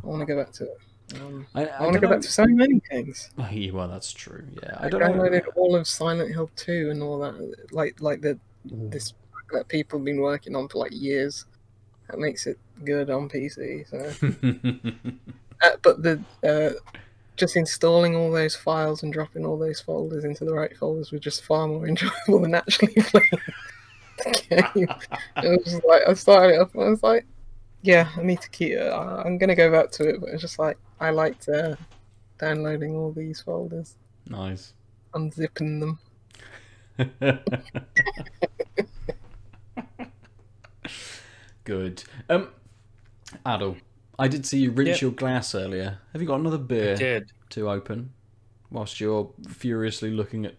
want to go back to it. I want to go back to so many things. Well, that's true. Yeah. I downloaded all of Silent Hill 2 and all that. Like this. That people have been working on for like years. That makes it good on PC. So. But the just installing all those files and dropping all those folders into the right folders was just far more enjoyable than actually playing the game. It was just like I started it up and I was like, yeah, I need to keep it. I'm gonna go back to it, but it's just like I liked downloading all these folders. Nice. Unzipping them. Good. Adol, I did see you rinse your glass earlier. Have you got another beer to open whilst you're furiously looking at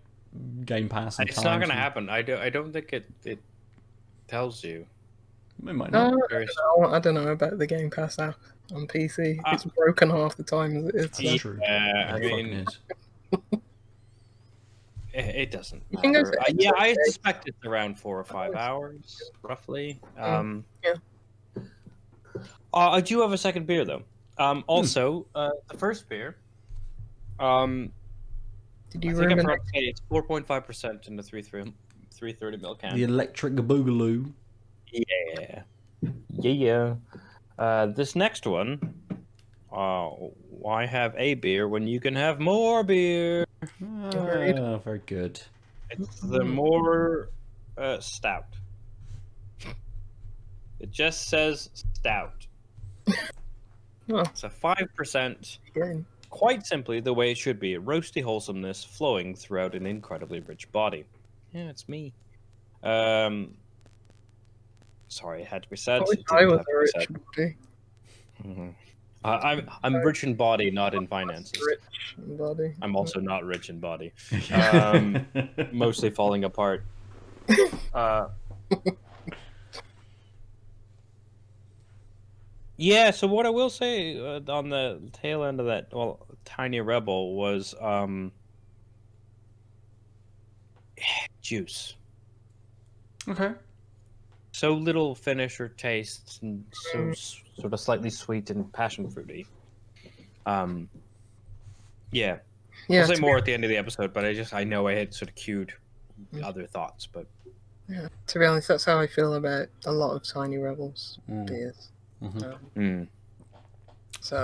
Game Pass? It's not going to happen. I don't think it tells you. It might not. I don't know about the Game Pass app on PC. It's broken half the time as it is. That's true. I mean, it doesn't matter. Yeah, I suspect it's around 4 or 5 hours, roughly. Yeah. I do have a second beer, though. Also, the first beer... Did you remember? It's 4.5% in the 330ml can. The Electric Bugaloo. Yeah. Yeah. This next one. Why have a beer when you can have more beer? Oh, very good. It's the more stout. It just says stout. It's a 5%. Quite simply, the way it should be, roasty wholesomeness flowing throughout an incredibly rich body. Yeah, it's me. Sorry, it had to be said. I was a rich body. I'm rich in body, not in finances. Rich in body. I'm also not rich in body. Mostly falling apart. Yeah, so what I will say on the tail end of that, well, Tiny Rebel was juice. Okay. So little finish or taste, and so sort of slightly sweet and passion fruity. Yeah. I'll say more at the end of the episode, but I know I had sort of cued other thoughts, but yeah. To be honest, that's how I feel about a lot of Tiny Rebels beers. So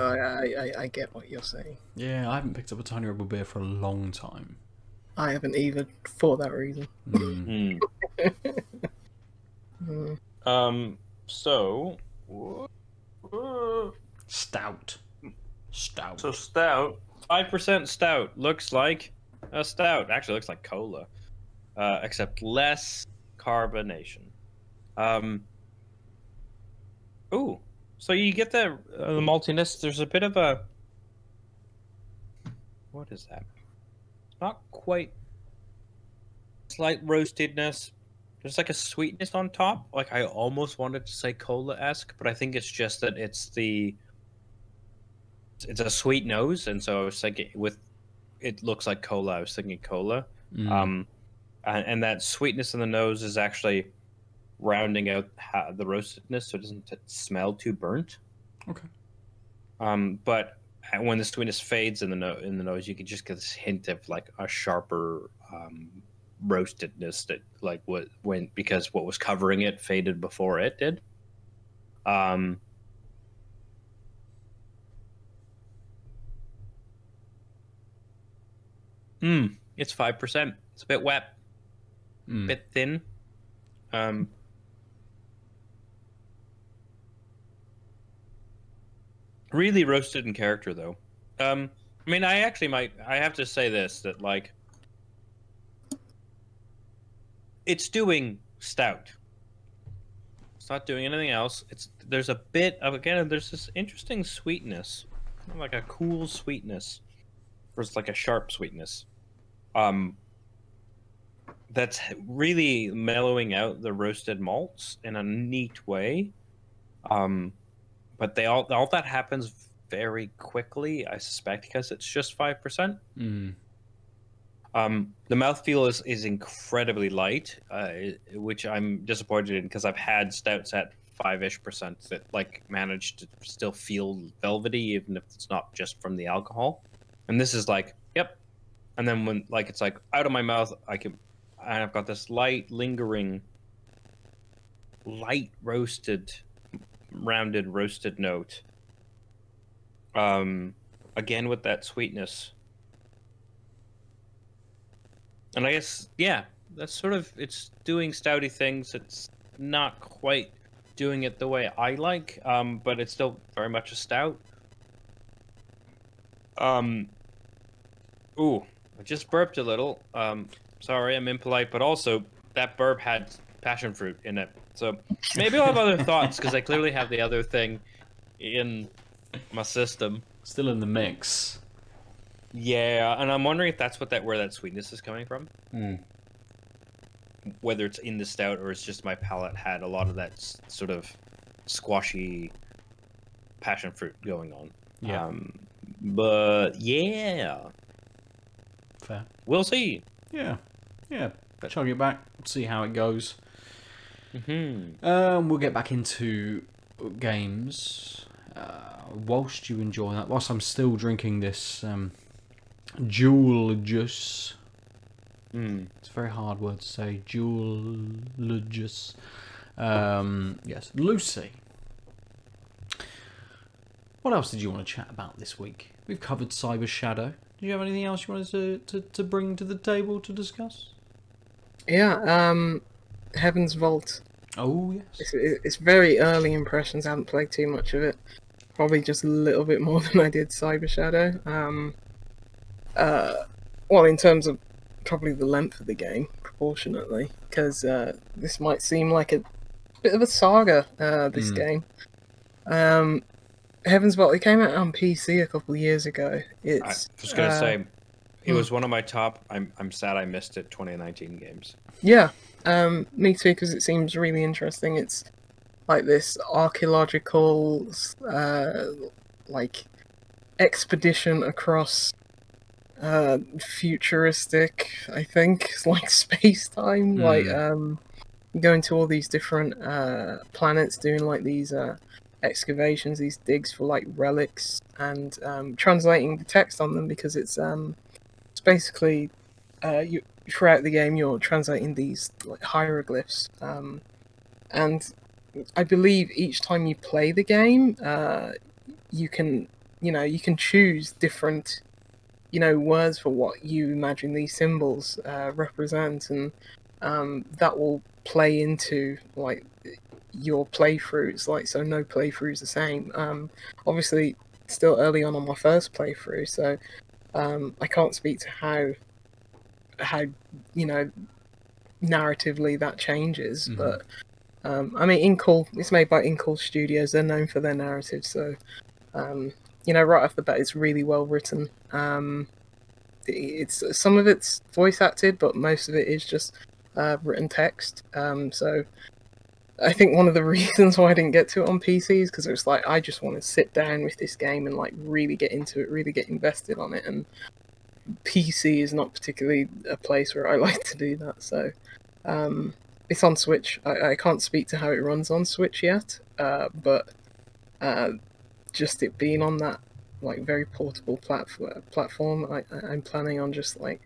I get what you're saying. Yeah, I haven't picked up a Tiny Rebel beer for a long time. I haven't either, for that reason. So stout. So stout. 5% stout looks like a stout. Actually, looks like cola, except less carbonation. Ooh. So you get the maltiness. There's a bit of a... What is that? Not quite... Slight roastedness. There's like a sweetness on top. Like, I almost wanted to say cola-esque, but I think it's just that it's the... It's a sweet nose, and so I was thinking with... It looks like cola. I was thinking cola. And that sweetness in the nose is actually... rounding out the roastedness, so it doesn't smell too burnt. Okay. But when the sweetness fades in the nose, you can just get this hint of like a sharper roastedness that like what went because what was covering it faded before it did. It's 5%. It's a bit wet, bit thin. Really roasted in character, though. I mean, I actually might... I have to say this, that, like... It's doing stout. It's not doing anything else. There's a bit of... Again, there's this interesting sweetness. Kind of like a cool sweetness. Or it's like a sharp sweetness. That's really mellowing out the roasted malts in a neat way. But all that happens very quickly, I suspect, because it's just 5%. The mouthfeel is incredibly light, which I'm disappointed in because I've had stouts at 5-ish% that like managed to still feel velvety, even if it's not just from the alcohol. And this is like, yep. And then when like it's like out of my mouth, I've got this light, lingering, light roasted. Rounded roasted note again with that sweetness, and I guess that's sort of it's doing stouty things. It's not quite doing it the way I like, but it's still very much a stout. Ooh, I just burped a little. Sorry, I'm impolite, but also that burp had passion fruit in it. So maybe I'll have other thoughts because I clearly have the other thing in my system. Still in the mix. Yeah, and I'm wondering if that's where that sweetness is coming from. whether it's in the stout or it's just my palate had a lot of that sort of squashy passion fruit going on. Yeah. But yeah. Fair. We'll see. Yeah. Yeah. Chug it back. See how it goes. Mm-hmm. We'll get back into games. Whilst you enjoy that, whilst I'm still drinking this Julius. It's a very hard word to say. Julius. Yes. Lucy. What else did you want to chat about this week? We've covered Cyber Shadow. Do you have anything else you wanted to bring to the table to discuss? Yeah, Heaven's Vault. Oh, yes. It's very early impressions. I haven't played too much of it. Probably just a little bit more than I did Cyber Shadow. Well, in terms of probably the length of the game, proportionately, because this might seem like a bit of a saga, this game. Heaven's Vault, it came out on PC a couple of years ago. It's, I was going to say, it was one of my top, I'm sad I missed it, 2019 games. Yeah, me too, because it seems really interesting. It's like this archaeological, like, expedition across futuristic, I think, like space-time, like, going to all these different planets, doing like these... excavations, these digs for like relics, and translating the text on them, because it's basically you throughout the game you're translating these like hieroglyphs, and I believe each time you play the game you can, you know, you can choose different, you know, words for what you imagine these symbols represent, and that will play into like your playthroughs, like, so no playthrough is the same. Obviously still early on my first playthrough, so I can't speak to how you know narratively that changes, but I mean, Inkle, it's made by Inkle Studios, they're known for their narrative, so you know, right off the bat it's really well written. It's some of it's voice acted, but most of it is just written text. So I think one of the reasons why I didn't get to it on PC is because it was like, I just want to sit down with this game and like really get into it, really get invested on it, and PC is not particularly a place where I like to do that. So it's on Switch. I can't speak to how it runs on Switch yet, but just it being on that like very portable platform, I'm planning on just like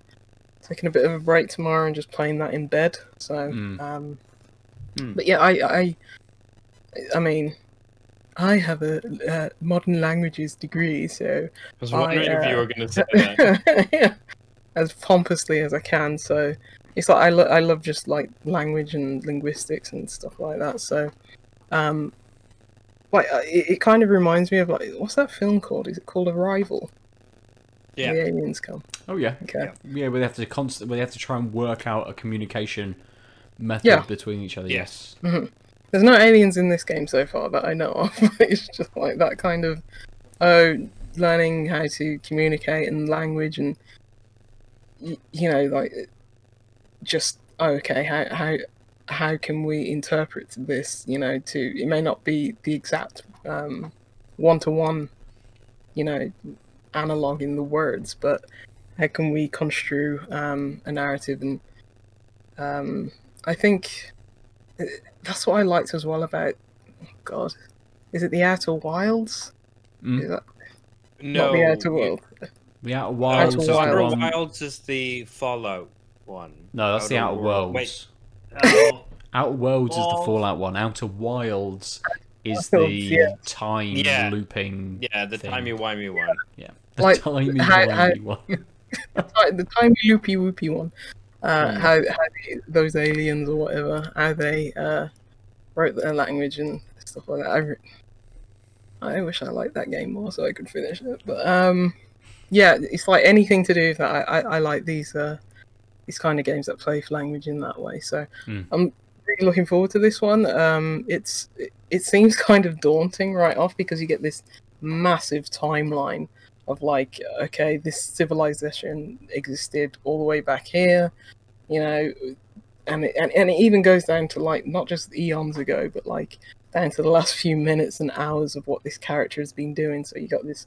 taking a bit of a break tomorrow and just playing that in bed. So. But yeah, I mean, I have a modern languages degree, so I was wondering if you were going to say that. Yeah, as pompously as I can. So it's like I love just like language and linguistics and stuff like that. So, like it kind of reminds me of like, what's that film called? Is it called Arrival? Yeah, the aliens come. Oh yeah. Okay. Yeah, we have to we have to try and work out a communication method between each other. Yes. There's no aliens in this game so far that I know of. It's just like that kind of learning how to communicate and language, and you know, like just okay, how can we interpret this? You know, to it may not be the exact one-to-one, you know, analog in the words, but how can we construe a narrative? And I think that's what I liked as well about, oh God, is it the Outer Wilds? Is that, no, not the Outer World. The Outer Wilds. Outer Wilds is the Fallout one. No, that's the Outer Worlds. Wait. Outer Worlds is the Fallout one. Outer Wilds is the time looping. Yeah, the timey-wimey one. Yeah, the like, timey-wimey one. The timey-loopy-woopy one. How those aliens or whatever, how they wrote their language and stuff like that. I wish I liked that game more so I could finish it. But yeah, it's like anything to do with that. I like these kind of games that play language in that way. So I'm really looking forward to this one. It seems kind of daunting right off, because you get this massive timeline of like, okay, this civilization existed all the way back here, you know, And it even goes down to, like, not just eons ago, but, like, down to the last few minutes and hours of what this character has been doing. So you got this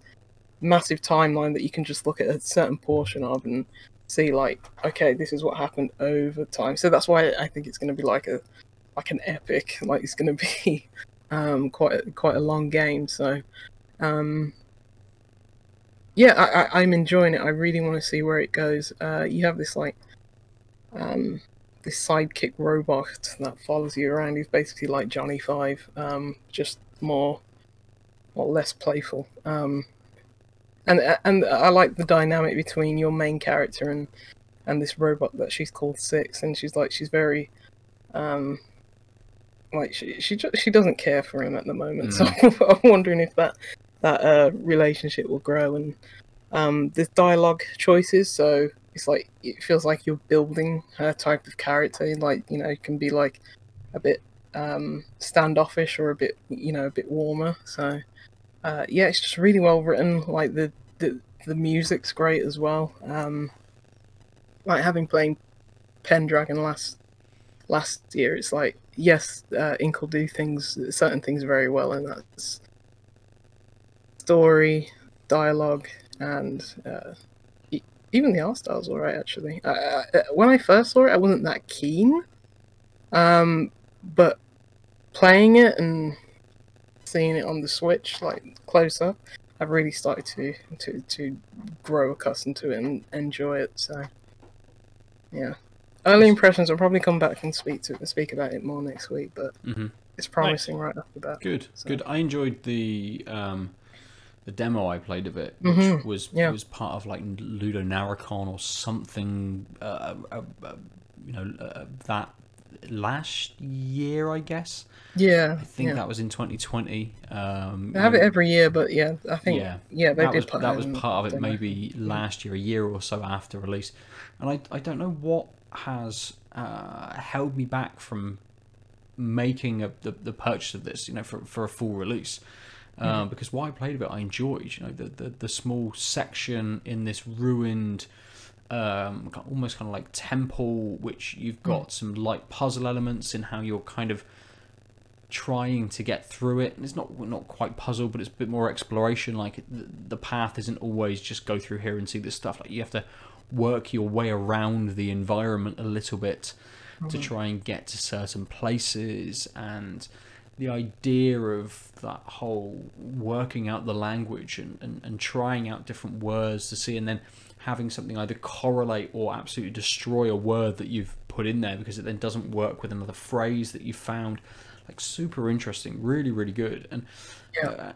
massive timeline that you can just look at a certain portion of and see, like, okay, this is what happened over time. So that's why I think it's going to be like an epic. Like, it's going to be quite a long game. So yeah, I'm enjoying it. I really want to see where it goes. You have this, like, this sidekick robot that follows you around. He's basically like Johnny 5, just less playful. And I like the dynamic between your main character and this robot that she's called Six, and she's very, like, she doesn't care for him at the moment. Mm. So I'm wondering if that relationship will grow. And there's dialogue choices, so it's like, it feels like you're building her type of character. Like, you know, it can be like a bit standoffish or a bit, you know, a bit warmer. So yeah, it's just really well written. Like the music's great as well. Like, having played Pendragon last year, it's like, yes, Inkle do certain things very well, and that's story, dialogue, and even the art style's alright, actually. When I first saw it, I wasn't that keen, but playing it and seeing it on the Switch, like, closer, I've really started to grow accustomed to it and enjoy it. So yeah, early impressions. I'll probably come back and speak about it more next week, but it's promising right off the bat. Good, so. Good. I enjoyed the demo I played of it, which was part of, like, Ludonaricon or something, you know, that last year, I guess. Yeah, I think that was in 2020. They have it every year, but yeah, I think they did. That was part of it, maybe last year, a year or so after release. And I don't know what has held me back from making the purchase of this, you know, for a full release. Because while I played a bit, I enjoyed, you know, the small section in this ruined, almost kind of like temple, which you've got some light puzzle elements in how you're kind of trying to get through it. And it's not quite puzzle, but it's a bit more exploration. Like, the path isn't always just go through here and see this stuff. Like, you have to work your way around the environment a little bit to try and get to certain places. And the idea of that whole working out the language and trying out different words to see, and then having something either correlate or absolutely destroy a word that you've put in there because it then doesn't work with another phrase that you found, like, super interesting, really, really good. And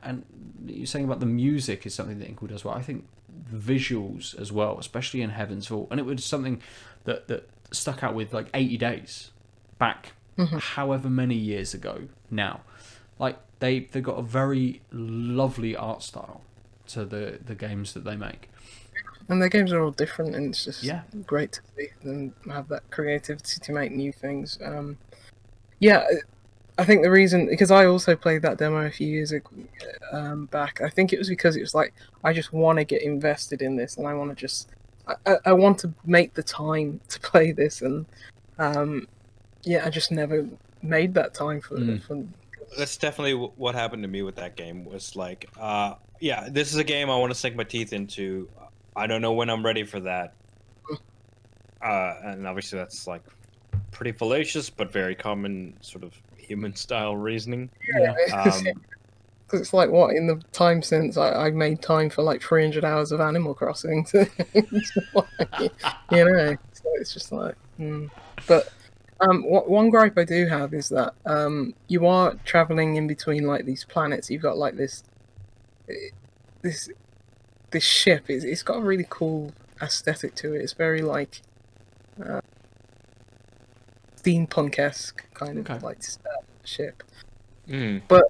and you're saying about the music is something that Inkle does well. I think visuals as well, especially in Heaven's Vault, and it was something that stuck out with, like, 80 days back. However many years ago now, like, they've got a very lovely art style to the games that they make, and their games are all different, and it's just great to see them have that creativity to make new things. I think the reason, because I also played that demo a few years ago, back, I think it was because it was like, I just want to get invested in this, and I want to just I want to make the time to play this, and yeah, I just never made that time for it. That's definitely what happened to me with that game. Was like, yeah, this is a game I want to sink my teeth into. I don't know when I'm ready for that. And obviously that's, like, pretty fallacious, but very common sort of human style reasoning. Yeah, because it's like, what, in the time since I made time for, like, 300 hours of Animal Crossing. Like, you know, so it's just like, but. One gripe I do have is that you are traveling in between, like, these planets. You've got, like, this ship. It's got a really cool aesthetic to it. It's very, like, steampunk-esque kind of, like, ship. But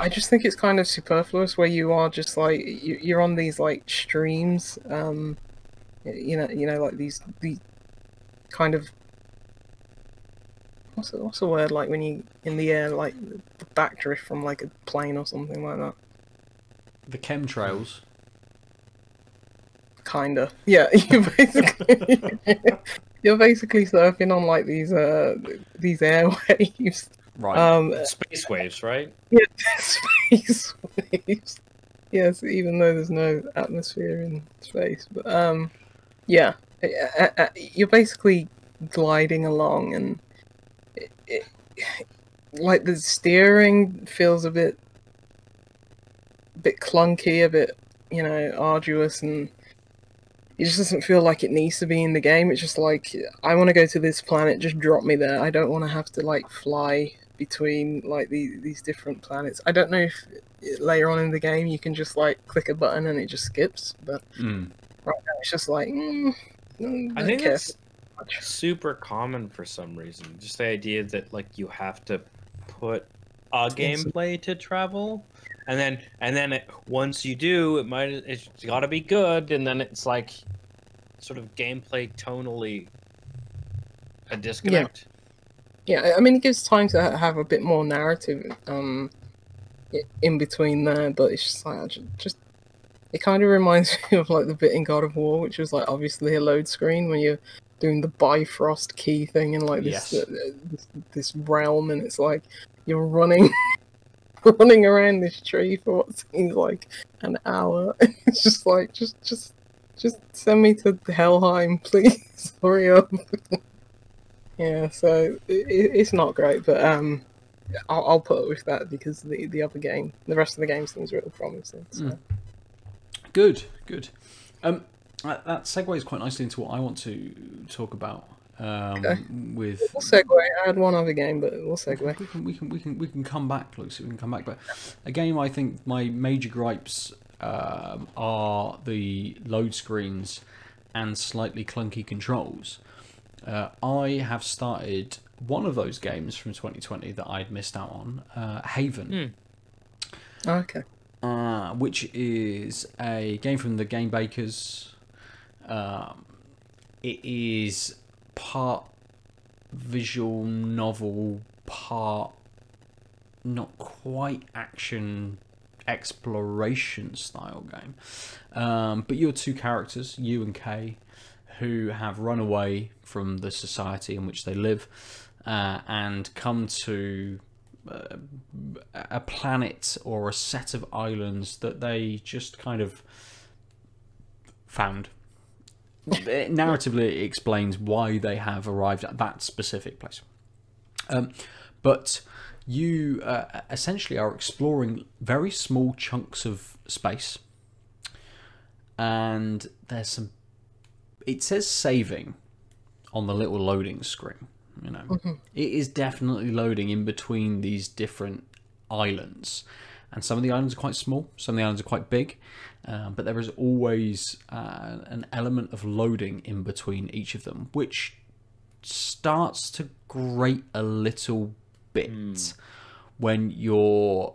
I just think it's kind of superfluous, where you are just, like, you're on these, like, streams. You know, like, these kind of, what's the word, like, when you in the air, like the backdrift from, like, a plane or something like that? The chemtrails. Kinda. Yeah. You basically You're basically surfing on like these airwaves, right? Space waves, right? Yeah, space waves. Yes, even though there's no atmosphere in space, but yeah, you're basically gliding along, and like the steering feels a bit clunky, a bit, you know, arduous, and it just doesn't feel like it needs to be in the game. It's just like, I want to go to this planet, just drop me there. I don't want to have to like fly between like these different planets. I don't know if later on in the game you can just like click a button and it just skips, but right now it's just like I think it's super common for some reason. Just the idea that like you have to put a gameplay to travel. And then once you do, it's got to be good, and then it's like sort of gameplay tonally a disconnect. Yeah, I mean, it gives time to have a bit more narrative in between there, but it's just like, it kind of reminds me of like the bit in God of War, which was like obviously a load screen when you're doing the Bifrost key thing in like this, this realm, and it's like you're running around this tree for what seems like an hour. It's just like, just send me to Helheim, please. Hurry up. Yeah, so it's not great, but I'll put up with that because the rest of the game seems real promising. So. Good. That segues quite nicely into what I want to talk about. Okay. With we'll segue. I had one other game, but we'll segue. We can come back, Lucy. We can come back. But a game I think my major gripes are the load screens and slightly clunky controls. I have started one of those games from 2020 that I'd missed out on, Haven. Okay. Which is a game from the Game Bakers. It is part visual novel, part not quite action exploration style game, but you're two characters, you and Kay, who have run away from the society in which they live and come to a planet or a set of islands that they just kind of found. Narratively, it explains why they have arrived at that specific place. But you essentially are exploring very small chunks of space. And there's some... It says saving on the little loading screen. You know, it is definitely loading in between these different islands. And some of the islands are quite small, some of the islands are quite big, but there is always an element of loading in between each of them, which starts to grate a little bit when you're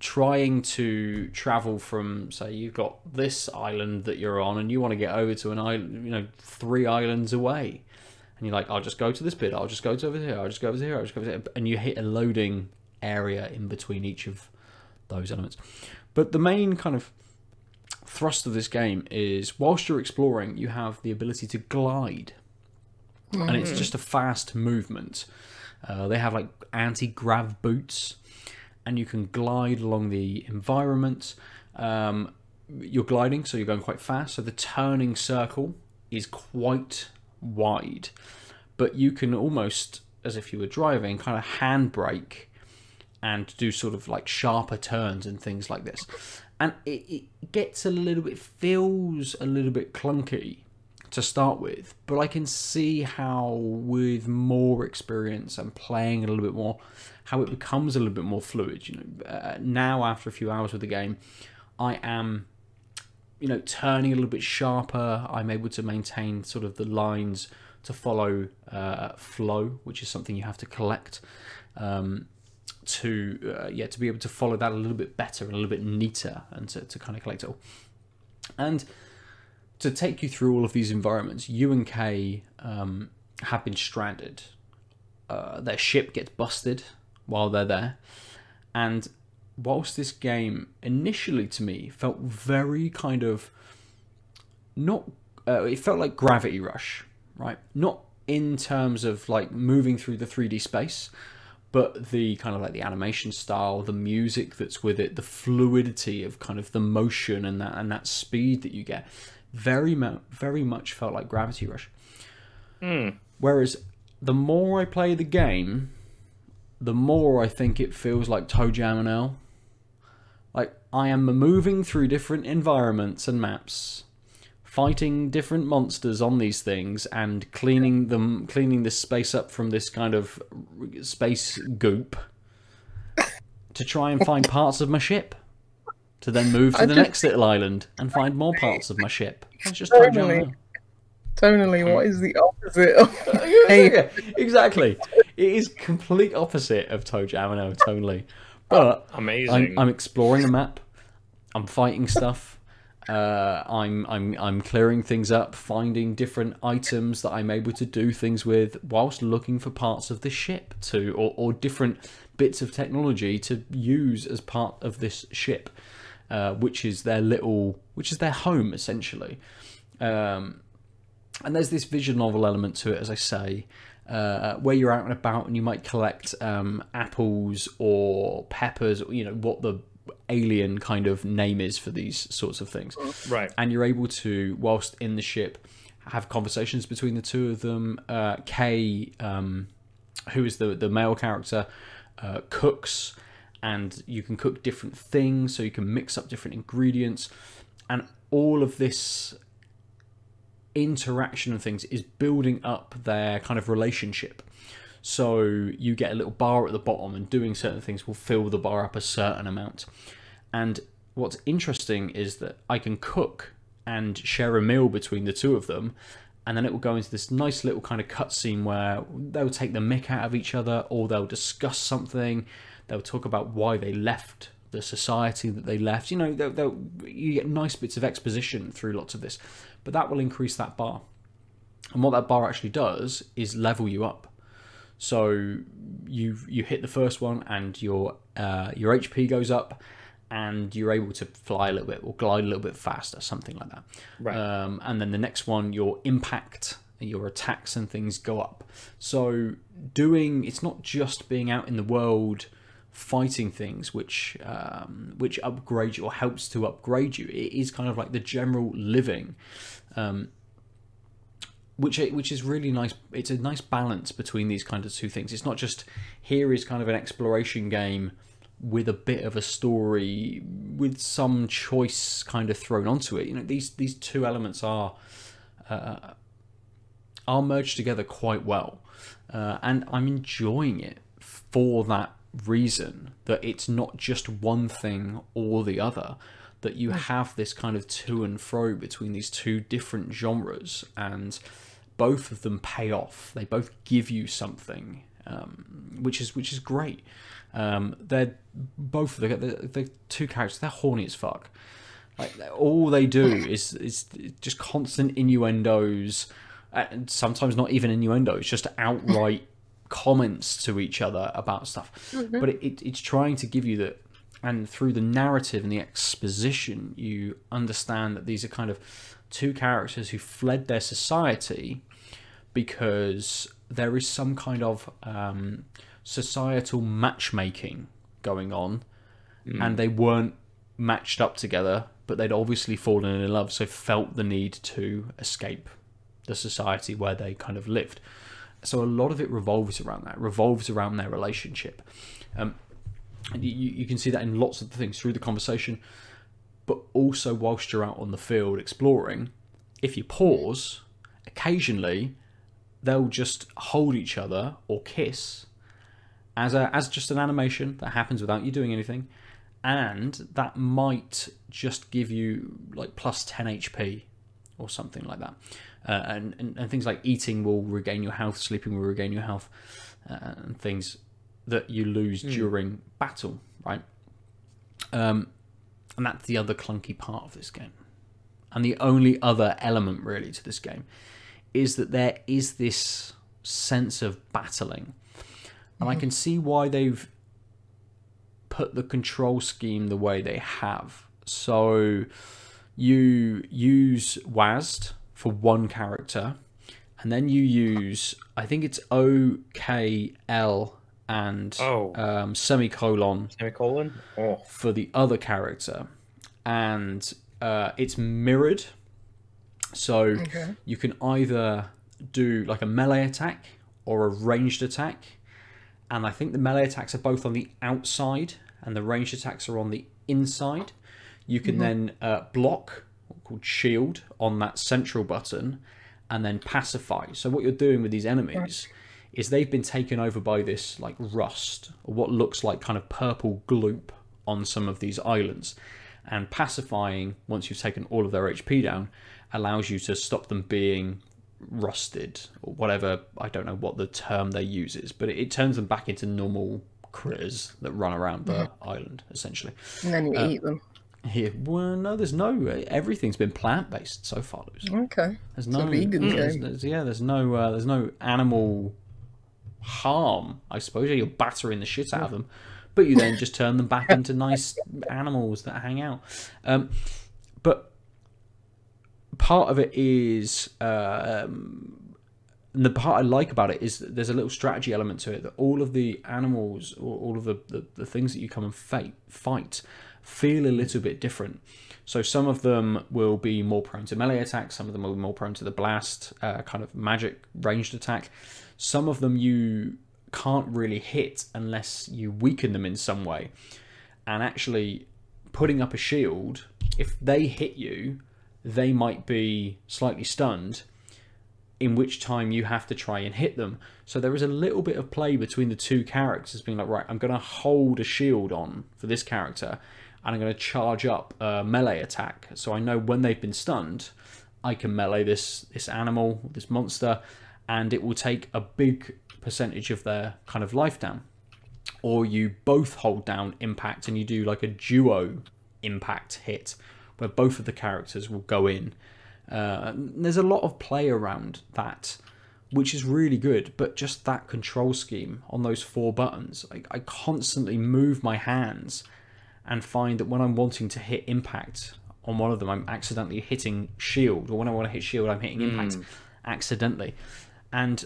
trying to travel from, say, you've got this island that you're on and you want to get over to an island, you know, 3 islands away. And you're like, I'll just go to this bit, I'll just go to over here, I'll just go over here, I'll just go over here. And you hit a loading area in between each of those elements. But the main kind of thrust of this game is, whilst you're exploring, you have the ability to glide. And it's just a fast movement. They have like anti-grav boots, and you can glide along the environment. You're gliding, so you're going quite fast, so the turning circle is quite wide, but you can almost, as if you were driving, kind of handbrake and do sort of like sharper turns and things like this. And it gets a little bit, feels a little bit clunky to start with, but I can see how with more experience and playing a little bit more, how it becomes a little bit more fluid. You know, now after a few hours with the game, I am, you know, turning a little bit sharper. I'm able to maintain sort of the lines to follow flow, which is something you have to collect. To be able to follow that a little bit better and a little bit neater, and to kind of collect it all. And to take you through all of these environments, you and Kay have been stranded. Their ship gets busted while they're there. And whilst this game initially to me felt very kind of, it felt like Gravity Rush right? Not in terms of like moving through the 3D space, but the kind of like the animation style, the music that's with it, the fluidity of kind of the motion and that speed that you get, very much felt like Gravity Rush. Mm. Whereas the more I play the game, the more I think it feels like Toe Jam and Earl. Like, I am moving through different environments and maps, fighting different monsters on these things and cleaning this space up from this kind of space goop to try and find parts of my ship, to then move to the next little island and find more parts of my ship. It's just Toe Jam and Earl. Tonally, what is the opposite of Haven? Exactly. It is complete opposite of Toe Jam and Earl tonally. But amazing. I'm exploring the map. I'm fighting stuff. I'm clearing things up, finding different items that I'm able to do things with, whilst looking for parts of the ship to, or different bits of technology to use as part of this ship, which is their home essentially. And there's this visual novel element to it, as I say, where you're out and about and you might collect apples or peppers, you know, what the alien kind of name is for these sorts of things. Right. And you're able to, whilst in the ship, have conversations between the two of them. Kay, who is the male character, cooks, and you can cook different things, so you can mix up different ingredients. And all of this interaction of things is building up their kind of relationship. So you get a little bar at the bottom, and doing certain things will fill the bar up a certain amount. And what's interesting is that I can cook and share a meal between the two of them, and then it will go into this nice little kind of cutscene where they'll take the mick out of each other, or they'll discuss something, they'll talk about why they left the society that they left. You know, you get nice bits of exposition through lots of this, but that will increase that bar. And what that bar actually does is level you up. So you hit the first one and your HP goes up, and you're able to fly a little bit or glide a little bit faster, something like that. Right. And then the next one, your impact and your attacks and things go up. So it's not just being out in the world fighting things which upgrade you or helps to upgrade you. It is kind of like the general living, which is really nice. It's a nice balance between these kind of two things. It's not just here is kind of an exploration game with a bit of a story with some choice kind of thrown onto it. You know, these two elements are merged together quite well, and I'm enjoying it for that reason, that it's not just one thing or the other, that you have this kind of to and fro between these two different genres, and both of them pay off. They both give you something, which is great. They're both the two characters, they're horny as fuck. Like, all they do is just constant innuendos, and sometimes not even innuendos, just outright comments to each other about stuff. Mm-hmm. But it's trying to give you that, and through the narrative and the exposition, you understand that these are kind of two characters who fled their society because there is some kind of societal matchmaking going on. Mm. And they weren't matched up together, but they'd obviously fallen in love, so felt the need to escape the society where they kind of lived. So a lot of it revolves around that, revolves around their relationship. And you can see that in lots of the things through the conversation, but also whilst you're out on the field exploring, if you pause, occasionally they'll just hold each other or kiss as just an animation that happens without you doing anything. And that might just give you like plus 10 HP or something like that. And things like eating will regain your health, sleeping will regain your health, and things that you lose during battle, right? And that's the other clunky part of this game. And the only other element really to this game is that there is this sense of battling. And I can see why they've put the control scheme the way they have. So you use WASD for one character, and then you use, I think it's OKL and semicolon. Semicolon? Oh. For the other character. And it's mirrored. So you can either do like a melee attack or a ranged attack. And I think the melee attacks are both on the outside and the ranged attacks are on the inside. You can then block, what's called shield, on that central button and then pacify. So what you're doing with these enemies is they've been taken over by this like rust, or what looks like kind of purple gloop on some of these islands. And pacifying, once you've taken all of their HP down, allows you to stop them being rusted or whatever. I don't know what the term they use is, but it turns them back into normal critters that run around the island, essentially. And then you eat them. Here, well, no, there's no. Everything's been plant-based so far, Lewis. Okay. There's no vegan game. There's no animal harm, I suppose. You're battering the shit out of them, but you then just turn them back into nice animals that hang out. But part of it is the part I like about it is that there's a little strategy element to it. That all of the animals, or all of the things that you come and fight. Feel a little bit different. So some of them will be more prone to melee attacks, some of them will be more prone to the blast, kind of magic ranged attack. Some of them you can't really hit unless you weaken them in some way. And actually putting up a shield, if they hit you, they might be slightly stunned, in which time you have to try and hit them. So there is a little bit of play between the two characters being like, right, I'm going to hold a shield on for this character, and I'm going to charge up a melee attack. So I know when they've been stunned, I can melee this animal, this monster, and it will take a big percentage of their kind of life down. Or you both hold down impact and you do like a duo impact hit where both of the characters will go in. There's a lot of play around that, which is really good. But just that control scheme on those 4 buttons, I constantly move my hands and find that when I'm wanting to hit impact on one of them, I'm accidentally hitting shield, or when I want to hit shield, I'm hitting impact accidentally. And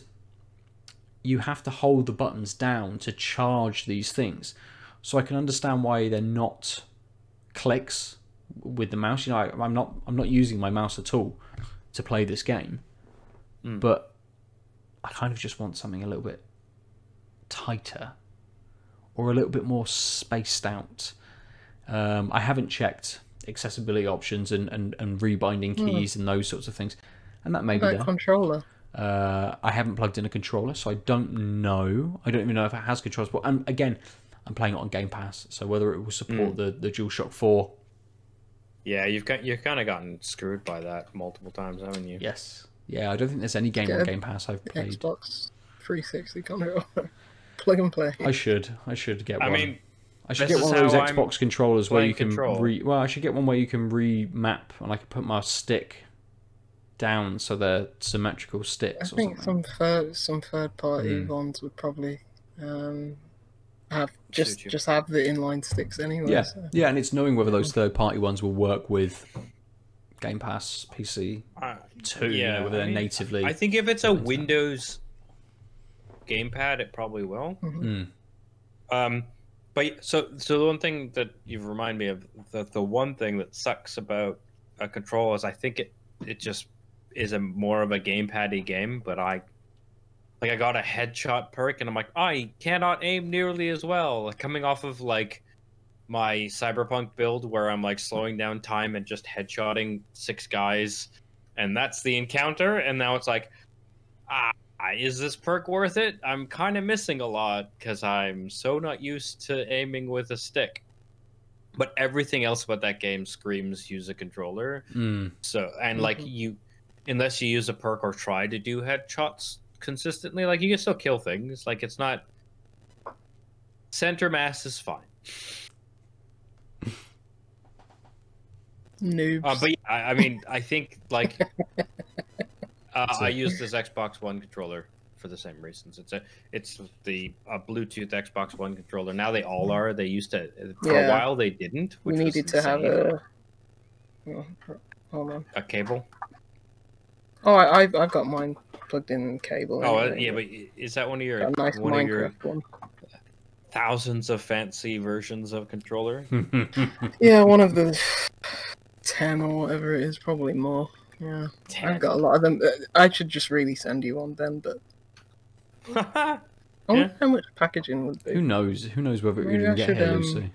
you have to hold the buttons down to charge these things. So I can understand why they're not clicks with the mouse. You know, I'm not using my mouse at all to play this game, but I kind of just want something a little bit tighter or a little bit more spaced out. I haven't checked accessibility options and rebinding keys and those sorts of things, and that may be there. Controller. I haven't plugged in a controller, so I don't know. I don't even know if it has controls. But again, I'm playing it on Game Pass, so whether it will support the DualShock 4. Yeah, you've kind of gotten screwed by that multiple times, haven't you? Yes. Yeah, I don't think there's any game on Game Pass I've played. Xbox 360 controller, plug and play. I should get one. I mean, I should get one of those Xbox controllers where you can I should get one where you can remap, and I can put my stick down so they're symmetrical sticks. I think some third party ones would probably have just have the inline sticks anyway. Yeah, so. Yeah, and it's knowing whether those third party ones will work with Game Pass PC too. Yeah, you know, whether natively. I think if it's a Windows gamepad, it probably will. But so the one thing that you've reminded me of, the one thing that sucks about a controller is I think it just is a more of a gamepad-y game. But I got a headshot perk, and I'm like, I cannot aim nearly as well. Like, coming off of, like, my Cyberpunk build where I'm, like, slowing down time and just headshotting 6 guys, and that's the encounter, and now it's like, is this perk worth it? I'm kind of missing a lot, because I'm so not used to aiming with a stick. But everything else about that game screams use a controller. So, and, like, you... Unless you use a perk or try to do headshots consistently, like, you can still kill things. Like, it's not... Center mass is fine. Noobs. But yeah, I mean, I think, like, I use this Xbox One controller for the same reasons. It's the Bluetooth Xbox One controller. Now they all are. They used to, for a while they didn't. Which we needed to have a cable. Oh, I've got mine plugged in cable. Oh, anyway. Yeah, but is that one of your a nice one Minecraft of your one? Thousands of fancy versions of controller? Yeah, one of the 10 or whatever it is, probably more. Yeah, 10. I've got a lot of them. I should just really send you one then, but. I wonder how much packaging would be. Who knows? Who knows whether we even get here, Lucy?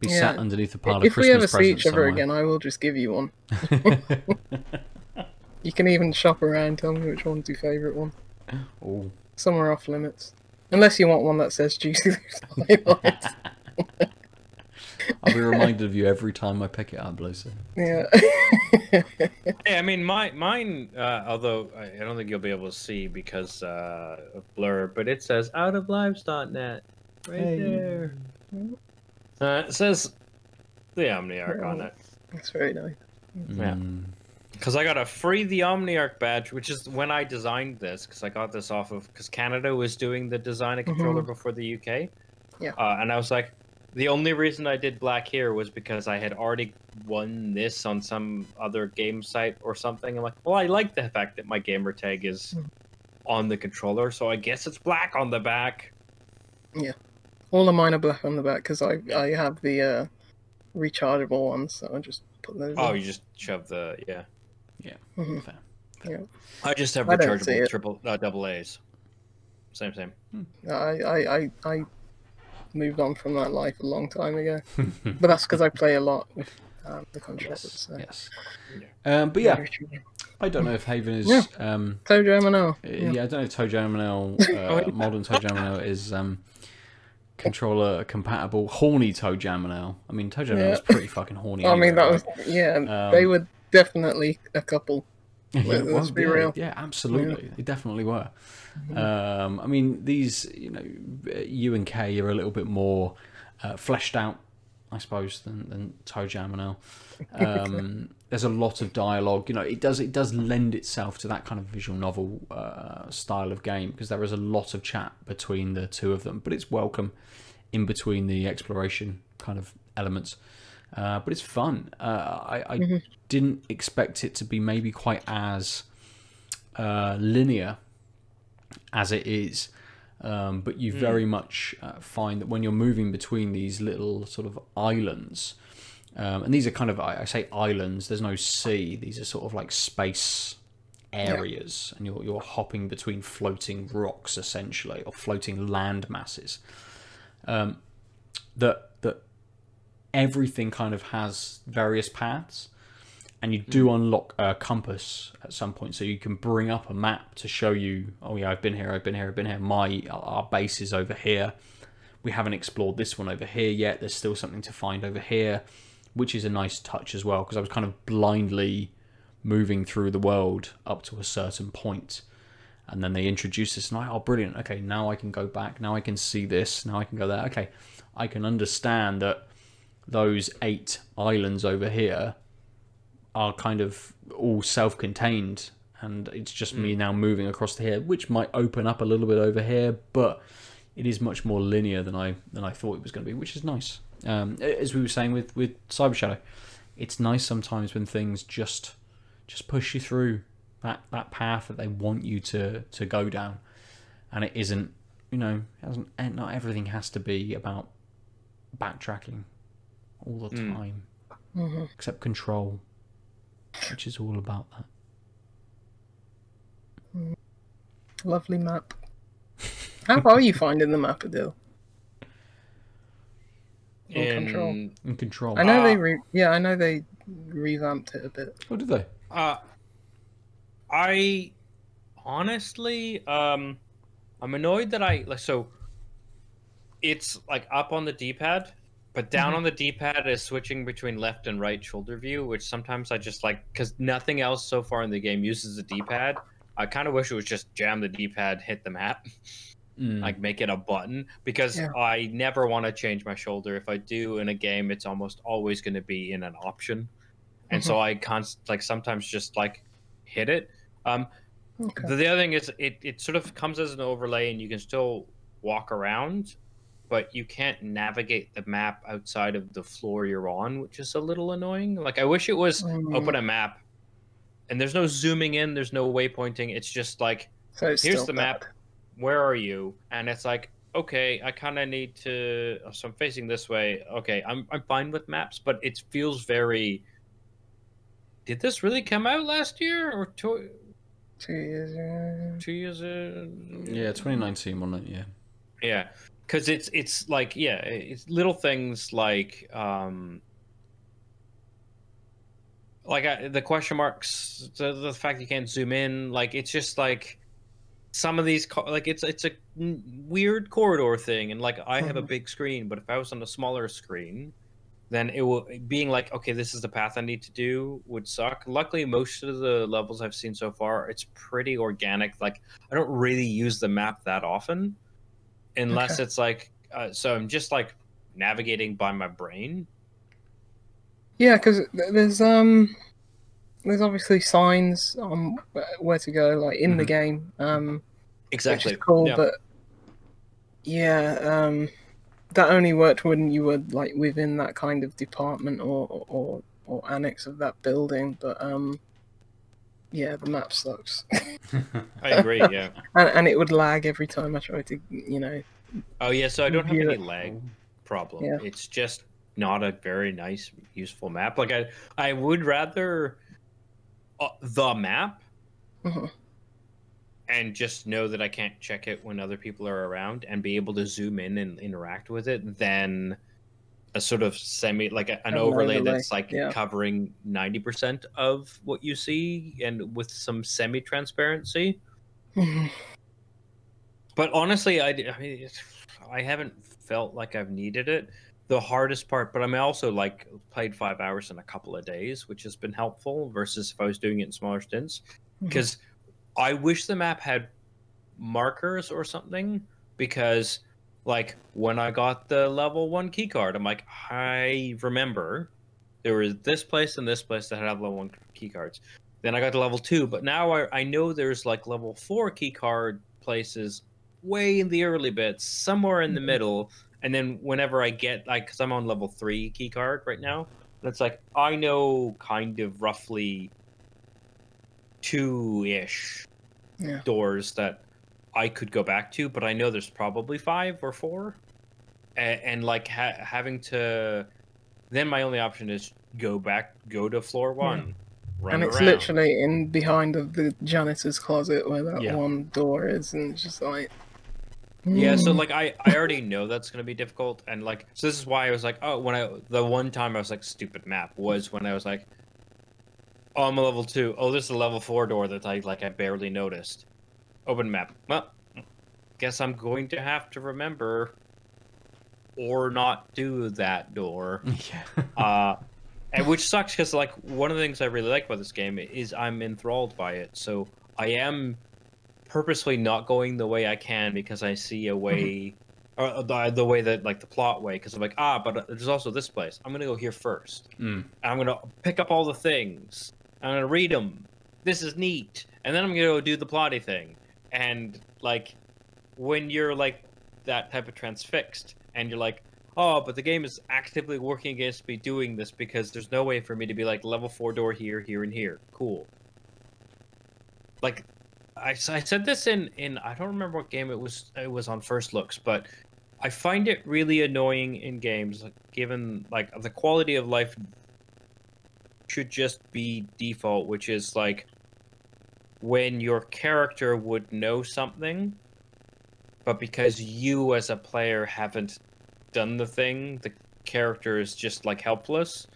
Be sat underneath a pile of Christmas presents. If we ever see each other again, I will just give you one. You can even shop around, tell me which one's your favourite one. Oh. Some are off limits. Unless you want one that says Juicy Lucy on it. I'll be reminded of you every time I pick it up, Lucy. Yeah. Yeah, I mean, mine, although I don't think you'll be able to see because of blur, but it says outoflives.net right there. It says the Omniarch on it. That's very nice. Yeah. Because I got a free The Omniarch badge, which is when I designed this, because I got this off of, because Canada was doing the design of controller before the UK. Yeah. And I was like, the only reason I did black here was because I had already won this on some other game site or something. I'm like, well, I like the fact that my gamer tag is on the controller, so I guess it's black on the back. Yeah. All of mine are black on the back because I have the rechargeable ones, so I just put those in. You just shove the, yeah. Yeah. Fair. Yeah. I just have rechargeable double A's. Same. I moved on from that life a long time ago, but that's because I play a lot with the controllers. Yes. But yeah, I don't know if Haven is Toe Jam and L. I don't know if Toe Jam and L, modern Toe Jam and L is controller compatible. Horny Toe Jam and L. I mean, Toe Jam and L is pretty fucking horny. I mean, that was they were definitely a couple. Let's be real. Yeah, absolutely. They definitely were. I mean, these, you know, U and K are a little bit more fleshed out, I suppose, than Toe Jam and L. There's a lot of dialogue. You know, it does lend itself to that kind of visual novel style of game because there is a lot of chat between the two of them, but it's welcome in between the exploration kind of elements. But it's fun. I didn't expect it to be maybe quite as linear as it is, but you very much find that when you're moving between these little sort of islands, and these are kind of, I say islands, there's no sea, these are sort of like space areas, and you're hopping between floating rocks essentially, or floating land masses, that everything kind of has various paths, and you do unlock a compass at some point, so you can bring up a map to show you, oh yeah, I've been here, our base is over here, we haven't explored this one over here yet, there's still something to find over here, which is a nice touch as well, because I was kind of blindly moving through the world up to a certain point, and then they introduced this, and oh brilliant, okay, now I can go back, now I can see this, now I can go there, okay, I can understand that those 8 islands over here are kind of all self-contained, and it's just me now moving across to here, which might open up a little bit over here, but it is much more linear than I thought it was going to be, which is nice. As we were saying with Cyber Shadow, it's nice sometimes when things just push you through that path that they want you to go down, and it isn't, you know, not everything has to be about backtracking all the time, except Control, which is all about that. Lovely map. How are you finding the map, Adil? In Control. I know they revamped it a bit. Oh, did they? I honestly, I'm annoyed that it's like up on the D-pad. But down on the D-pad is switching between left and right shoulder view, which sometimes I just like, because nothing else so far in the game uses the D-pad. I kind of wish it was just jam the D-pad, hit the map, like make it a button, because I never want to change my shoulder. If I do in a game, it's almost always going to be in an option. And so I sometimes just like hit it. The other thing is it sort of comes as an overlay and you can still walk around, but you can't navigate the map outside of the floor you're on, which is a little annoying. Like, I wish it was open a map And there's no zooming in, there's no waypointing. It's just like, so it's here's the map, where are you? And it's like, okay, I kind of need to, so I'm facing this way. Okay, I'm fine with maps, but it feels very, did this really come out last year or 2 years ago? 2 years ago? Yeah, 2019, wasn't it? Yeah. Yeah, because it's like, yeah, it's little things like the question marks, the fact you can't zoom in, like, it's just like, some of these, like, it's a weird corridor thing, and like I have a big screen, but if I was on a smaller screen, then it will being like, okay, this is the path I need to do would suck. Luckily, most of the levels I've seen so far, it's pretty organic. Like, I don't really use the map that often, unless it's like so I'm just like navigating by my brain. Yeah, because there's obviously signs on where to go, like in the game. Exactly. Which is cool, yeah. But yeah, that only worked when you were like within that kind of department or annex of that building. But yeah, the map sucks. I agree. Yeah, and it would lag every time I tried to, you know. Oh yeah, so I don't have any lag problem. Yeah. It's just not a very nice, useful map. Like I would rather. The map and just know that I can't check it when other people are around and be able to zoom in and interact with it than a sort of semi like an overlay that's like covering 90% of what you see and with some semi-transparency. But honestly, I mean, I haven't felt like I've needed it. The hardest part, but I mean, also like played 5 hours in a couple of days, which has been helpful versus if I was doing it in smaller stints, because I wish the map had markers or something, because like when I got the level 1 key card, I'm like, I remember there was this place and this place that had level 1 key cards. Then I got to level 2, but now I know there's like level 4 key card places way in the early bits, somewhere in the middle. And then whenever I get, like, because I'm on level 3 key card right now, and it's like, I know kind of roughly 2-ish doors that I could go back to, but I know there's probably 5 or 4. And like, having to, then my only option is go to floor 1. Run and it's around. Literally in behind of the janitor's closet where that one door is, and it's just like... Yeah, so like I already know that's gonna be difficult, and like so this is why I was like, oh, when the one time I was like, stupid map was when I was like, oh, I'm a level 2. Oh, there's a level 4 door that I barely noticed. Open map. Well, guess I'm going to have to remember or not do that door. Yeah. And which sucks, because like one of the things I really like about this game is I'm enthralled by it. So I am purposely not going the way I can because I see a way, or the way that, like, the plot way, because I'm like, but there's also this place. I'm going to go here first. I'm going to pick up all the things. I'm going to read them. This is neat. And then I'm going to go do the plotty thing. And, like, when you're, like, that type of transfixed, and you're like, oh, but the game is actively working against me doing this because there's no way for me to be, like, level 4 door here, here, and here. Cool. Like... I said this in I don't remember what game it was on First Looks, but I find it really annoying in games, like, given like the quality of life should just be default, which is like when your character would know something, but because you as a player haven't done the thing, the character is just like helpless.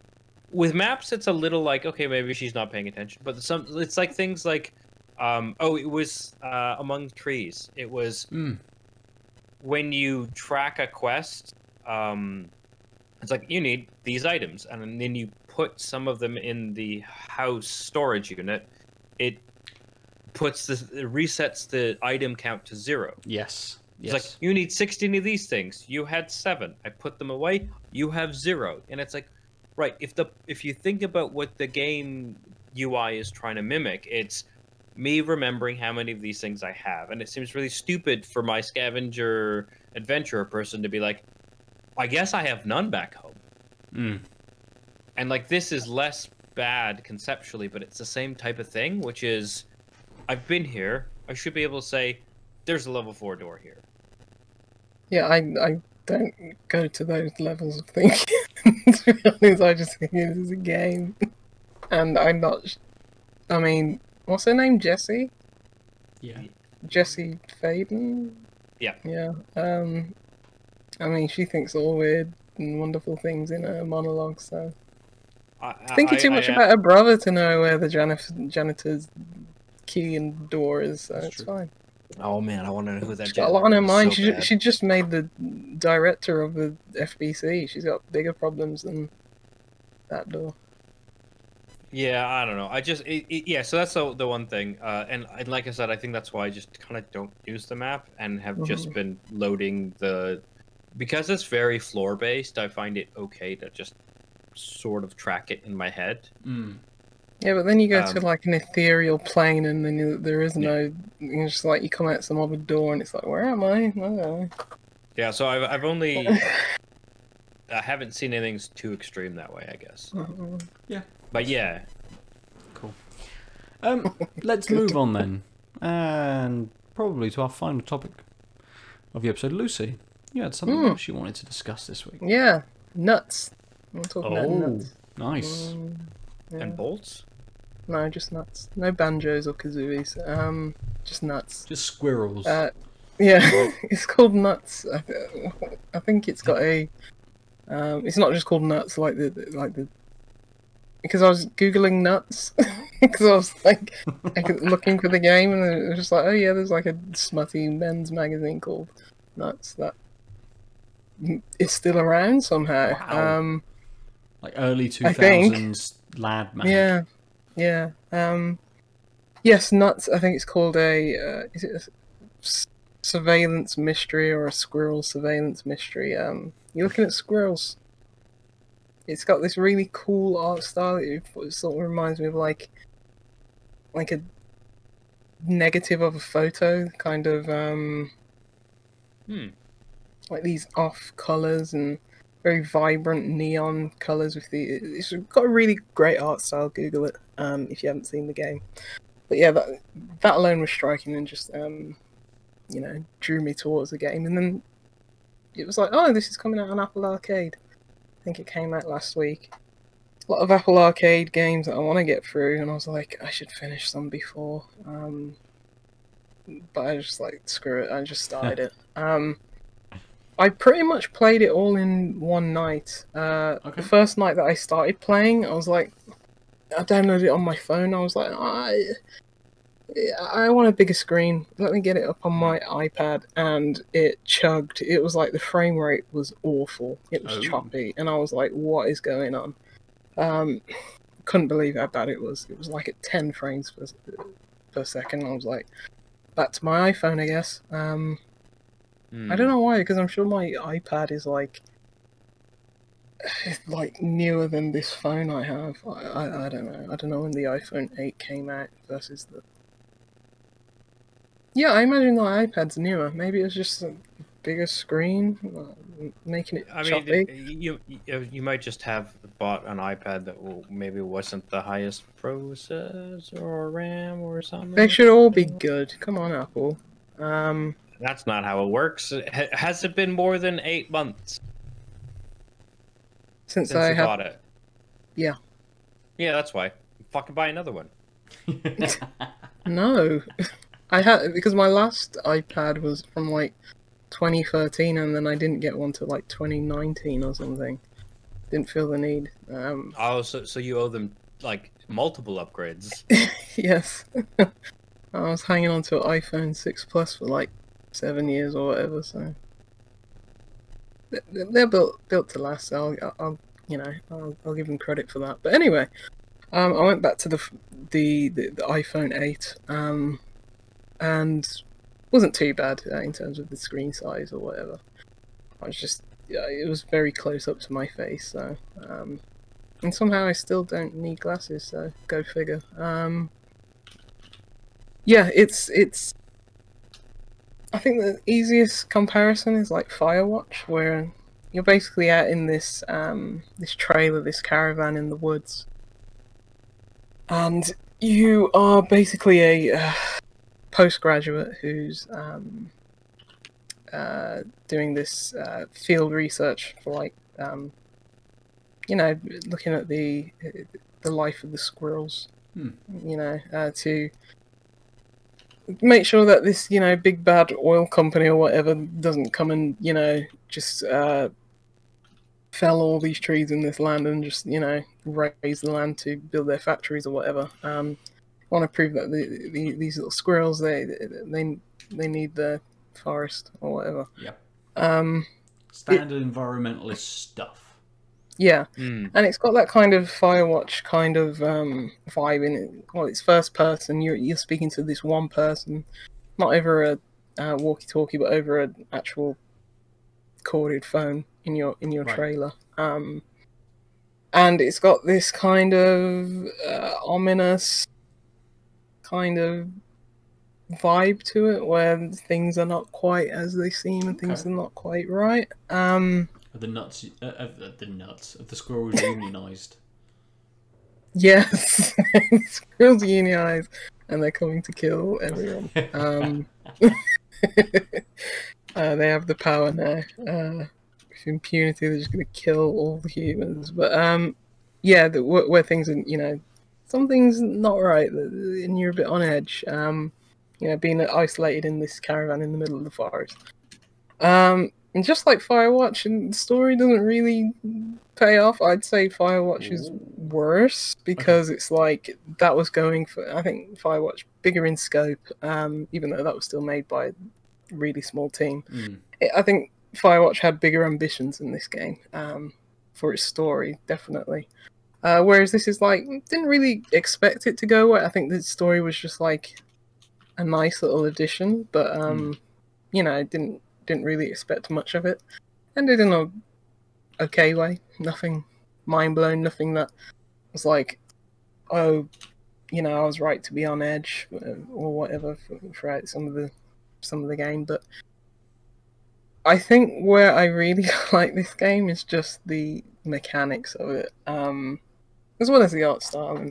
With maps, it's a little like, okay, maybe she's not paying attention, but it's like things like it was Among Trees. It was when you track a quest, it's like, you need these items, and then you put some of them in the house storage unit. It resets the item count to 0. Yes. It's like, you need 16 of these things. You had 7. I put them away. You have 0. And it's like, right, if you think about what the game UI is trying to mimic, it's me remembering how many of these things I have. And it seems really stupid for my scavenger adventurer person to be like, I guess I have none back home. And like, this is less bad conceptually, but it's the same type of thing, which is, I've been here, I should be able to say, there's a level 4 door here. Yeah, I don't go to those levels of thinking. To be honest, I just think this is a game. And I'm not... I mean, what's her name? Jessie? Yeah. Jessie Faden? Yeah. Yeah. I mean, she thinks all weird and wonderful things in her monologue, so... I'm thinking too much about her brother to know where the janitor's key and door is, so it's fine. Oh man, I want to know who that is. She's got a lot on her mind. So she just made the director of the FBC. She's got bigger problems than that door. Yeah, I don't know. I just yeah. So that's the one thing. And like I said, I think that's why I just kind of don't use the map and have just been loading the, because it's very floor based. I find it okay to just sort of track it in my head. Mm. Yeah, but then you go to like an ethereal plane, and then there is no. You're just like, you come out some other door, and it's like, where am I? Oh. Yeah, so I've only I haven't seen anything too extreme that way, I guess. Yeah. But yeah, cool. Let's move on then, and probably to our final topic of the episode. Lucy, you had something else you wanted to discuss this week. Yeah, nuts. We'll talk about nuts. Nice. Yeah. And bolts? No, just nuts. No banjos or kazooies. Just nuts. Just squirrels. Yeah, it's called Nuts. I think it's got a. It's not just called Nuts like the. Because I was googling Nuts, because I was like looking for the game, and it was just like, oh yeah, there's like a smutty men's magazine called Nuts that is still around somehow. Wow. Like early 2000s. Lad mag. Yeah, yeah. Yes, Nuts. I think it's called a is it a surveillance mystery or a squirrel surveillance mystery? You're looking at squirrels. It's got this really cool art style. It sort of reminds me of like a negative of a photo, kind of like these off colors and very vibrant neon colors with the. It's got a really great art style. Google it if you haven't seen the game. But yeah, that alone was striking and just you know, drew me towards the game. And then it was like, oh, this is coming out on Apple Arcade. I think it came out last week. A lot of Apple Arcade games that I want to get through, and I was like, I should finish some before. But I was just like, screw it. I just started it. I pretty much played it all in one night. The first night that I started playing, I was like, I downloaded it on my phone. I was like, I want a bigger screen. Let me get it up on my iPad, and it chugged. It was like the frame rate was awful. It was choppy, and I was like, what is going on? Couldn't believe how bad it was. It was like at 10 frames per second. I was like, that's my iPhone, I guess. I don't know why, because I'm sure my iPad is like newer than this phone I have. I don't know. I don't know when the iPhone 8 came out versus the. Yeah, I imagine the iPad's newer. Maybe it was just a bigger screen, making it. I mean, you might just have bought an iPad that maybe wasn't the highest processor or RAM or something. They should all be good. Come on, Apple. That's not how it works. Has it been more than 8 months since I bought it? Yeah. Yeah, that's why. Fucking buy another one. No, I had, because my last iPad was from like 2013, and then I didn't get one till like 2019 or something. Didn't feel the need. Oh, so you owe them like multiple upgrades? Yes. I was hanging on to an iPhone 6 Plus for like 7 years or whatever, so they're built to last. So I'll you know, I'll give them credit for that. But anyway, I went back to the iPhone 8, and wasn't too bad in terms of the screen size or whatever. I was just, yeah, it was very close up to my face, so and somehow I still don't need glasses, so go figure. Yeah, it's. I think the easiest comparison is like Firewatch, where you're basically out in this this trailer, this caravan in the woods, and you are basically a postgraduate who's doing this field research for, like, you know, looking at the life of the squirrels, you know, to make sure that this, you know, big bad oil company or whatever doesn't come and, you know, just fell all these trees in this land and just, you know, raise the land to build their factories or whatever. Want to prove that these little squirrels, they need the forest or whatever. Yeah. Standard environmentalist stuff. Yeah, and it's got that kind of Firewatch kind of vibe in it. Well, it's first person. You're speaking to this one person, not over a walkie-talkie, but over an actual corded phone in your right. trailer. And it's got this kind of ominous kind of vibe to it, where things are not quite as they seem, and things okay. are not quite right. Of the squirrels unionised. Yes, squirrels unionised, and they're coming to kill everyone. They have the power now. With impunity, they're just going to kill all the humans. But yeah, where things are, you know, something's not right, and you're a bit on edge. You know, being isolated in this caravan in the middle of the forest. And just like Firewatch, and the story doesn't really pay off. I'd say Firewatch is worse, because it's like that was going for, I think, Firewatch bigger in scope, even though that was still made by a really small team. I think Firewatch had bigger ambitions in this game for its story, definitely. Whereas this is like, didn't really expect it to go away. I think the story was just like a nice little addition, but, you know, it didn't really expect much of it. Ended in a okay way. Nothing mind-blown, nothing that was like, oh, you know, I was right to be on edge or whatever throughout some of the game. But I think where I really like this game is just the mechanics of it, as well as the art style.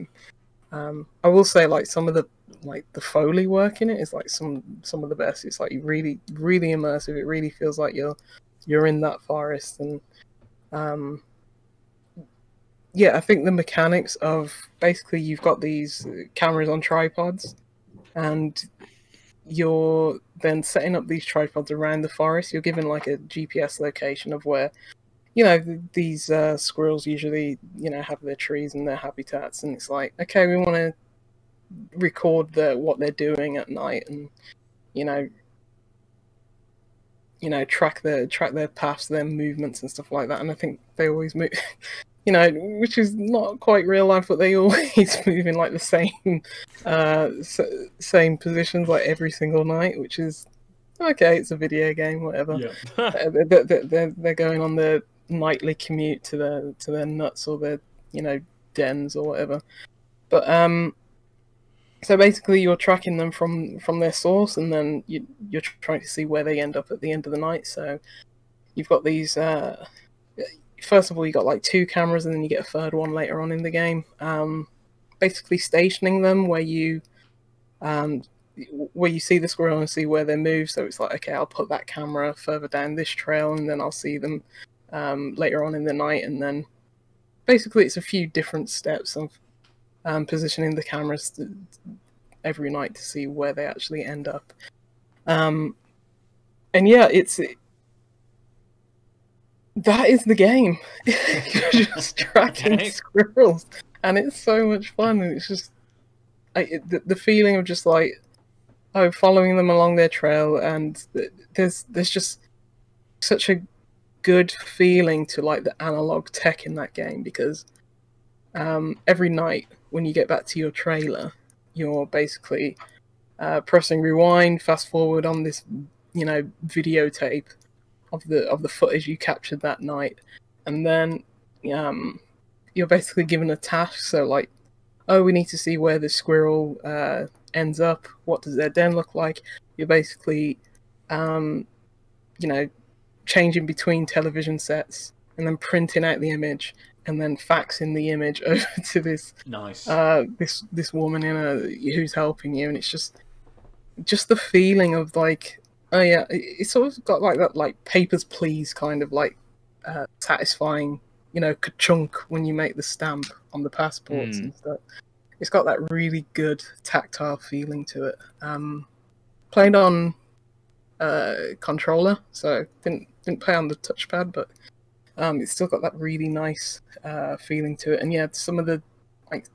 And I will say, like, some of the Foley work in it is like some of the best. It's like really, really immersive. It really feels like you're in that forest. And yeah, I think the mechanics of basically you've got these cameras on tripods, and you're then setting up these tripods around the forest. You're given like a GPS location of where, you know, these squirrels usually, you know, have their trees and their habitats, and it's like, okay, we want to record what they're doing at night, and you know track their paths, their movements and stuff like that. And I think they always move, you know, which is not quite real life, but they always move in like the same positions like every single night, which is okay, it's a video game, whatever. Yeah. they're going on their nightly commute to their nuts or their, you know, dens or whatever. But so basically, you're tracking them from their source, and then you're trying to see where they end up at the end of the night. So you've got these. First of all, you got like 2 cameras, and then you get a 3rd one later on in the game. Basically, stationing them where you see the squirrel and see where they move. So it's like, okay, I'll put that camera further down this trail, and then I'll see them later on in the night. And then basically, it's a few different steps of positioning the cameras every night to see where they actually end up. And yeah, that is the game. You're just tracking squirrels, and it's so much fun. And it's just the feeling of just like, oh, following them along their trail, and there's just such a good feeling to like the analog tech in that game, because every night when you get back to your trailer, you're basically pressing rewind, fast forward on this, you know, videotape of the footage you captured that night, and then you're basically given a task. So like, oh, we need to see where the squirrel ends up. What does their den look like? You're basically, you know, changing between television sets, and then printing out the image and then faxing the image over to this this woman in who's helping you, and it's just the feeling of like, oh yeah, it's sort of got like that like Papers Please kind of like satisfying, you know, ka-chunk when you make the stamp on the passports and stuff. It's got that really good tactile feeling to it. Played on controller, so didn't play on the touchpad, but it's still got that really nice feeling to it. And yeah, some of the like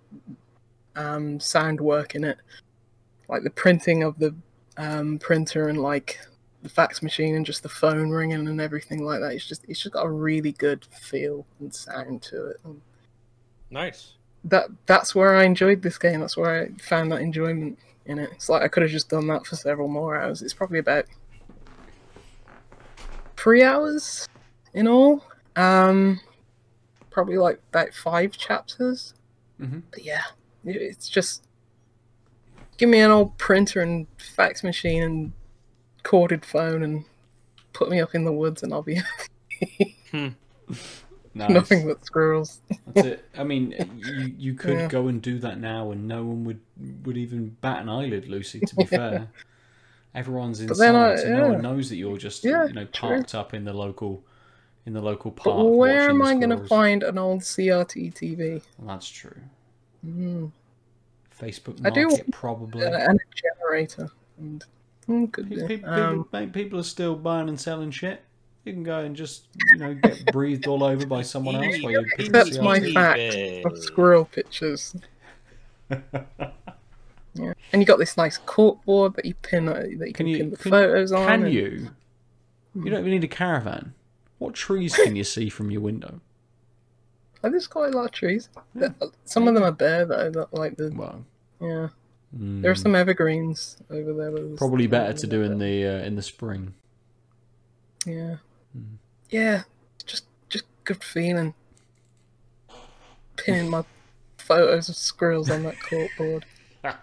sound work in it, like the printing of the printer and like the fax machine and just the phone ringing and everything like that. It's just got a really good feel and sound to it. And nice. That's where I enjoyed this game. That's where I found that enjoyment in it. It's like I could have just done that for several more hours. It's probably about 3 hours in all. Probably like about 5 chapters. But yeah, it's just give me an old printer and fax machine and corded phone and put me up in the woods and I'll be nice. Nothing but squirrels. That's it. I mean, you could go and do that now, and no one would even bat an eyelid, Lucy. To be fair, everyone's in silence, and no one knows that you're just parked up in the local park. But where am I going to find an old CRT TV? Well, that's true. Facebook Market, probably, and a generator. And people are still buying and selling shit. You can go and just, get breathed all over by someone else. That's my fact of squirrel pictures. Yeah, and you got this nice corkboard that you pin pin the photos on. Can you? You don't even need a caravan. What trees can you see from your window? Oh, there's quite a lot of trees. Yeah. Some of them are bare though, like the. Wow. Yeah. There are some evergreens over there. Probably better to do in the spring. Yeah. Yeah. Just good feeling. Pinning my photos of squirrels on that corkboard.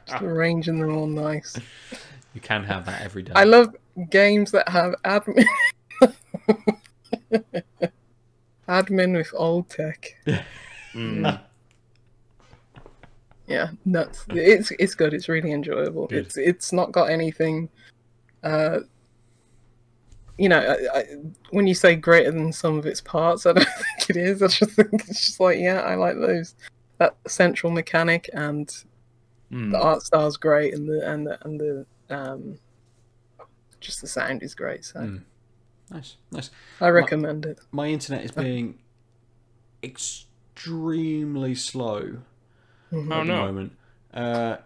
Just arranging them all nice. You can have that every day. I love games that have admin. Admin with old tech. Yeah, Nuts. It's good. It's really enjoyable. Good. It's not got anything. When you say greater than some of its parts, I don't think it is. I just think it's just like, yeah, I like that central mechanic, and the art style's great, and just the sound is great. So nice. I recommend it. My internet is being extremely slow. At the moment.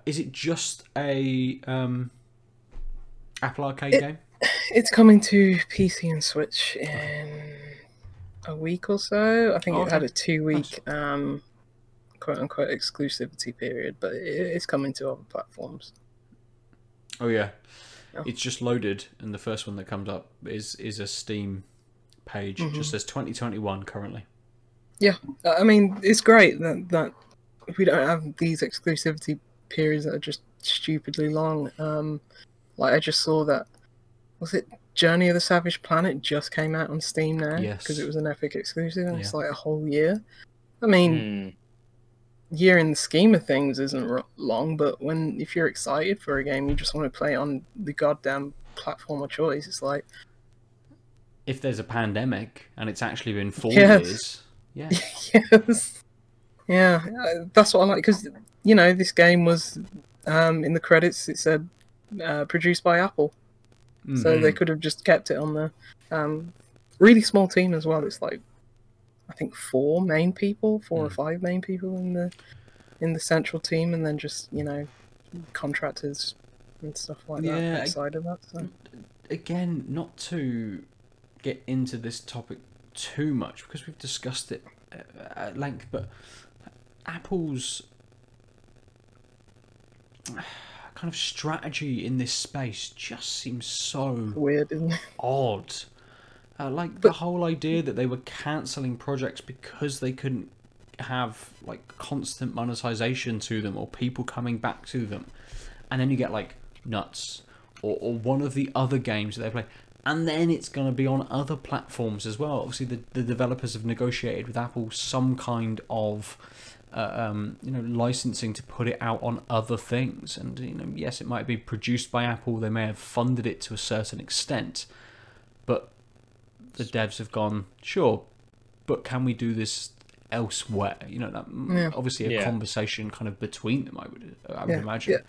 Is it just a Apple Arcade game? It's coming to PC and Switch in a week or so. I think it had a 2-week quote unquote exclusivity period, but it's coming to other platforms. Oh yeah. It's just loaded, and the first one that comes up is a Steam page. It just says 2021 currently. Yeah, I mean, it's great that we don't have these exclusivity periods that are just stupidly long. Like I just saw that, was it Journey of the Savage Planet just came out on Steam now? Yes. Because it was an Epic exclusive, and it's like a whole year. I mean, year in the scheme of things isn't long, but if you're excited for a game, you just want to play on the goddamn platform of choice. It's like, if there's a pandemic and it's actually been 4 years, yeah, that's what I like, because this game was in the credits it said produced by Apple, so they could have just kept it on the really small team as well. It's like I think 4 or 5 main people in the central team, and then just contractors and stuff like that outside of that. So. Again, not to get into this topic too much because we've discussed it at length, but Apple's kind of strategy in this space just seems so weird, isn't it? Odd. Like the whole idea that they were cancelling projects because they couldn't have like constant monetization to them or people coming back to them, and then you get like Nuts or one of the other games that they play. and then it's going to be on other platforms as well. Obviously, the developers have negotiated with Apple some kind of you know, licensing to put it out on other things, and you know, yes, it might be produced by Apple, they may have funded it to a certain extent, but the devs have gone, sure, but can we do this elsewhere? You know, that obviously a conversation kind of between them, I would imagine. Yeah.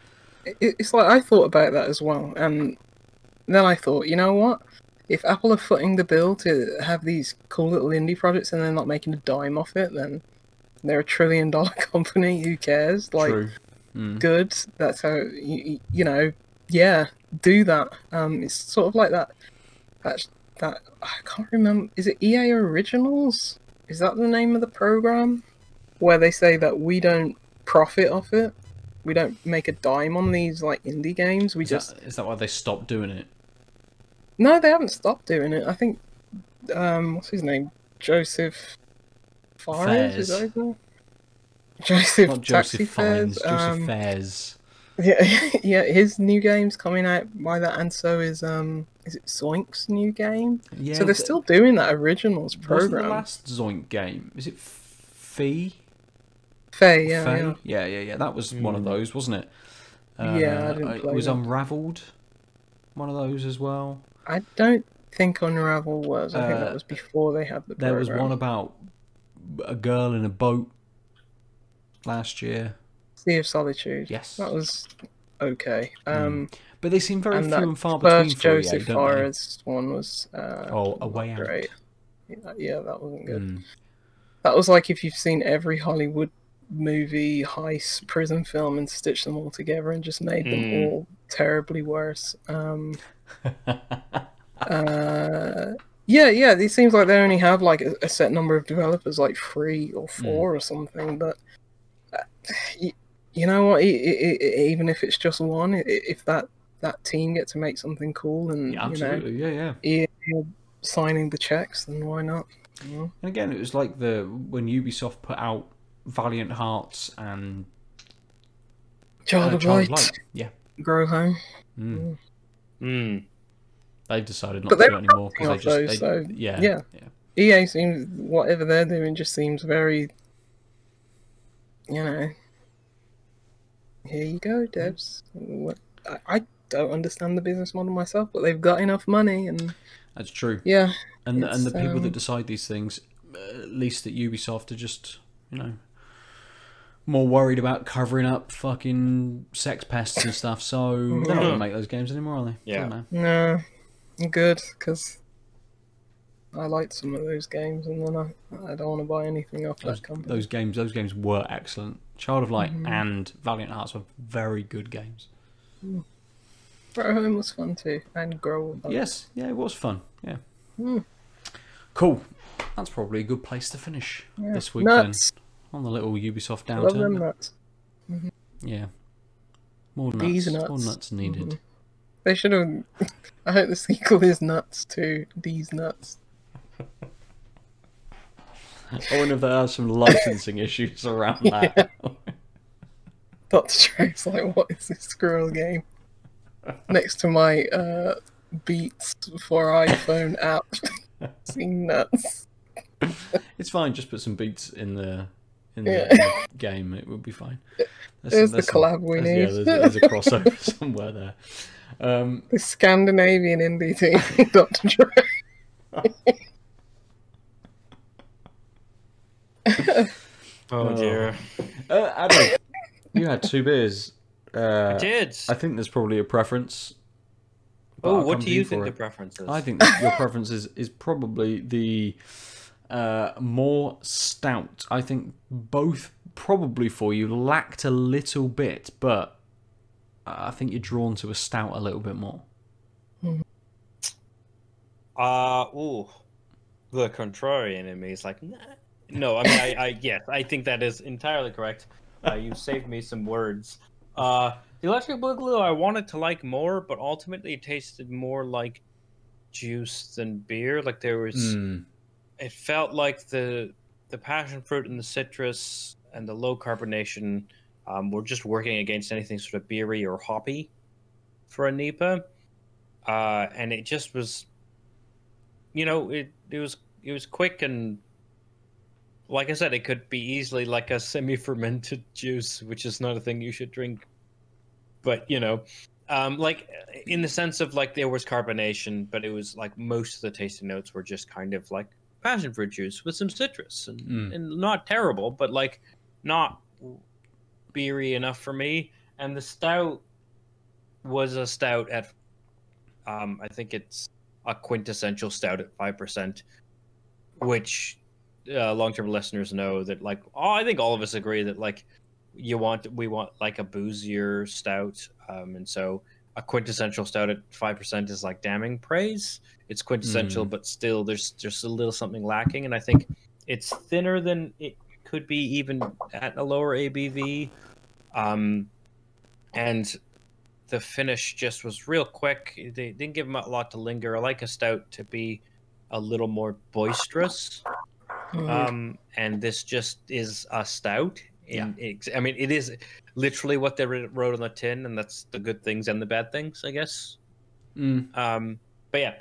It's like, I thought about that as well, and then I thought, you know what? If Apple are footing the bill to have these cool little indie projects and they're not making a dime off it, then they're a trillion-dollar company. Who cares? Like, good. That's how you know. Yeah, do that. It's sort of like that. That I can't remember. Is it EA Originals? Is that the name of the program? Where they say that we don't profit off it. We don't make a dime on these like indie games. We is that why they stopped doing it? No, they haven't stopped doing it. I think what's his name? Joseph Fares, is that cool? Joseph Fares. Yeah, his new game's coming out by that, and so is it Zoink's new game? Yeah, so they're still doing that Originals program. Wasn't the last Zoink game? Is it Fee? Faye, yeah. That was one of those, wasn't it? Yeah, I didn't play it. Was that Unraveled one of those as well? I don't think Unravel was. I think that was before they had the program. There was one about a girl in a boat last year. Sea of Solitude. Yes, that was okay. But they seem very few and far between. First Joseph Fares one was A Way Out. Yeah, that wasn't good. That was like if you've seen every Hollywood movie, heist, prison film, and stitched them all together and just made them all terribly worse. Yeah, it seems like they only have like a set number of developers, like 3 or 4 or something, but you know what, even if it's just one, if that team get to make something cool and you know, signing the checks, then why not? Yeah. And again, it was like when Ubisoft put out Valiant Hearts and Child of Light. Yeah. Grow Home. They've decided not to do it anymore because EA seems, whatever they're doing just seems very, you know, here you go, devs. I don't understand the business model myself, but they've got enough money, and that's true. Yeah, and the people that decide these things, at least at Ubisoft, are just, you know, more worried about covering up fucking sex pests and stuff, so they're not going to make those games anymore, are they? Yeah. No, good, because I liked some of those games, and then I don't want to buy anything off that company. Those games were excellent. Child of Light and Valiant Hearts were very good games. Grow Home was fun too, and Grow Home. Yes, yeah, it was fun, yeah. Cool. That's probably a good place to finish this week, Nuts. Then. On the little Ubisoft downturn. Love them nuts. Yeah. More nuts. These nuts. More nuts needed. They should have... I hope the sequel is Nuts too. These Nuts. I wonder if there are some licensing issues around that. Dr. Trevor's like, what is this squirrel game? Next to my Beats for iPhone app. Seeing Nuts. It's fine, just put some beats in the game, it will be fine. There's the collab we need. Yeah, there's a crossover somewhere there. The Scandinavian indie team, Dr. Dre. Oh dear. Adam, you had 2 beers. I did. I think there's probably a preference. Oh, what do you think the preference is? I think that your preference is probably the more stout. I think both probably for you lacked a little bit, but I think you're drawn to a stout a little bit more. The contrarian in me is like, nah. No, I mean, yes, I think that is entirely correct. You saved me some words. The Electric Bugaloo I wanted to like more, but ultimately it tasted more like juice than beer. Like there was, it felt like the passion fruit and the citrus and the low carbonation were just working against anything sort of beery or hoppy for a NEPA, and it just was you know, it was quick, and like I said, it could be easily like a semi-fermented juice, which is not a thing you should drink. But, you know, like in the sense of like there was carbonation, but it was like most of the tasting notes were just kind of like passion fruit juice with some citrus, and, and not terrible, but like not beery enough for me. And the stout was a stout at, I think it's a quintessential stout at 5%, which long-term listeners know that like, I think all of us agree that like, we want like a boozier stout, and so a quintessential stout at 5% is like damning praise. It's quintessential, but still there's just a little something lacking, and I think it's thinner than it could be even at a lower ABV, and the finish just was real quick. They didn't give them a lot to linger. I like a stout to be a little more boisterous, and this just is a stout. I mean, it is literally what they wrote on the tin, and that's the good things and the bad things, I guess. But yeah,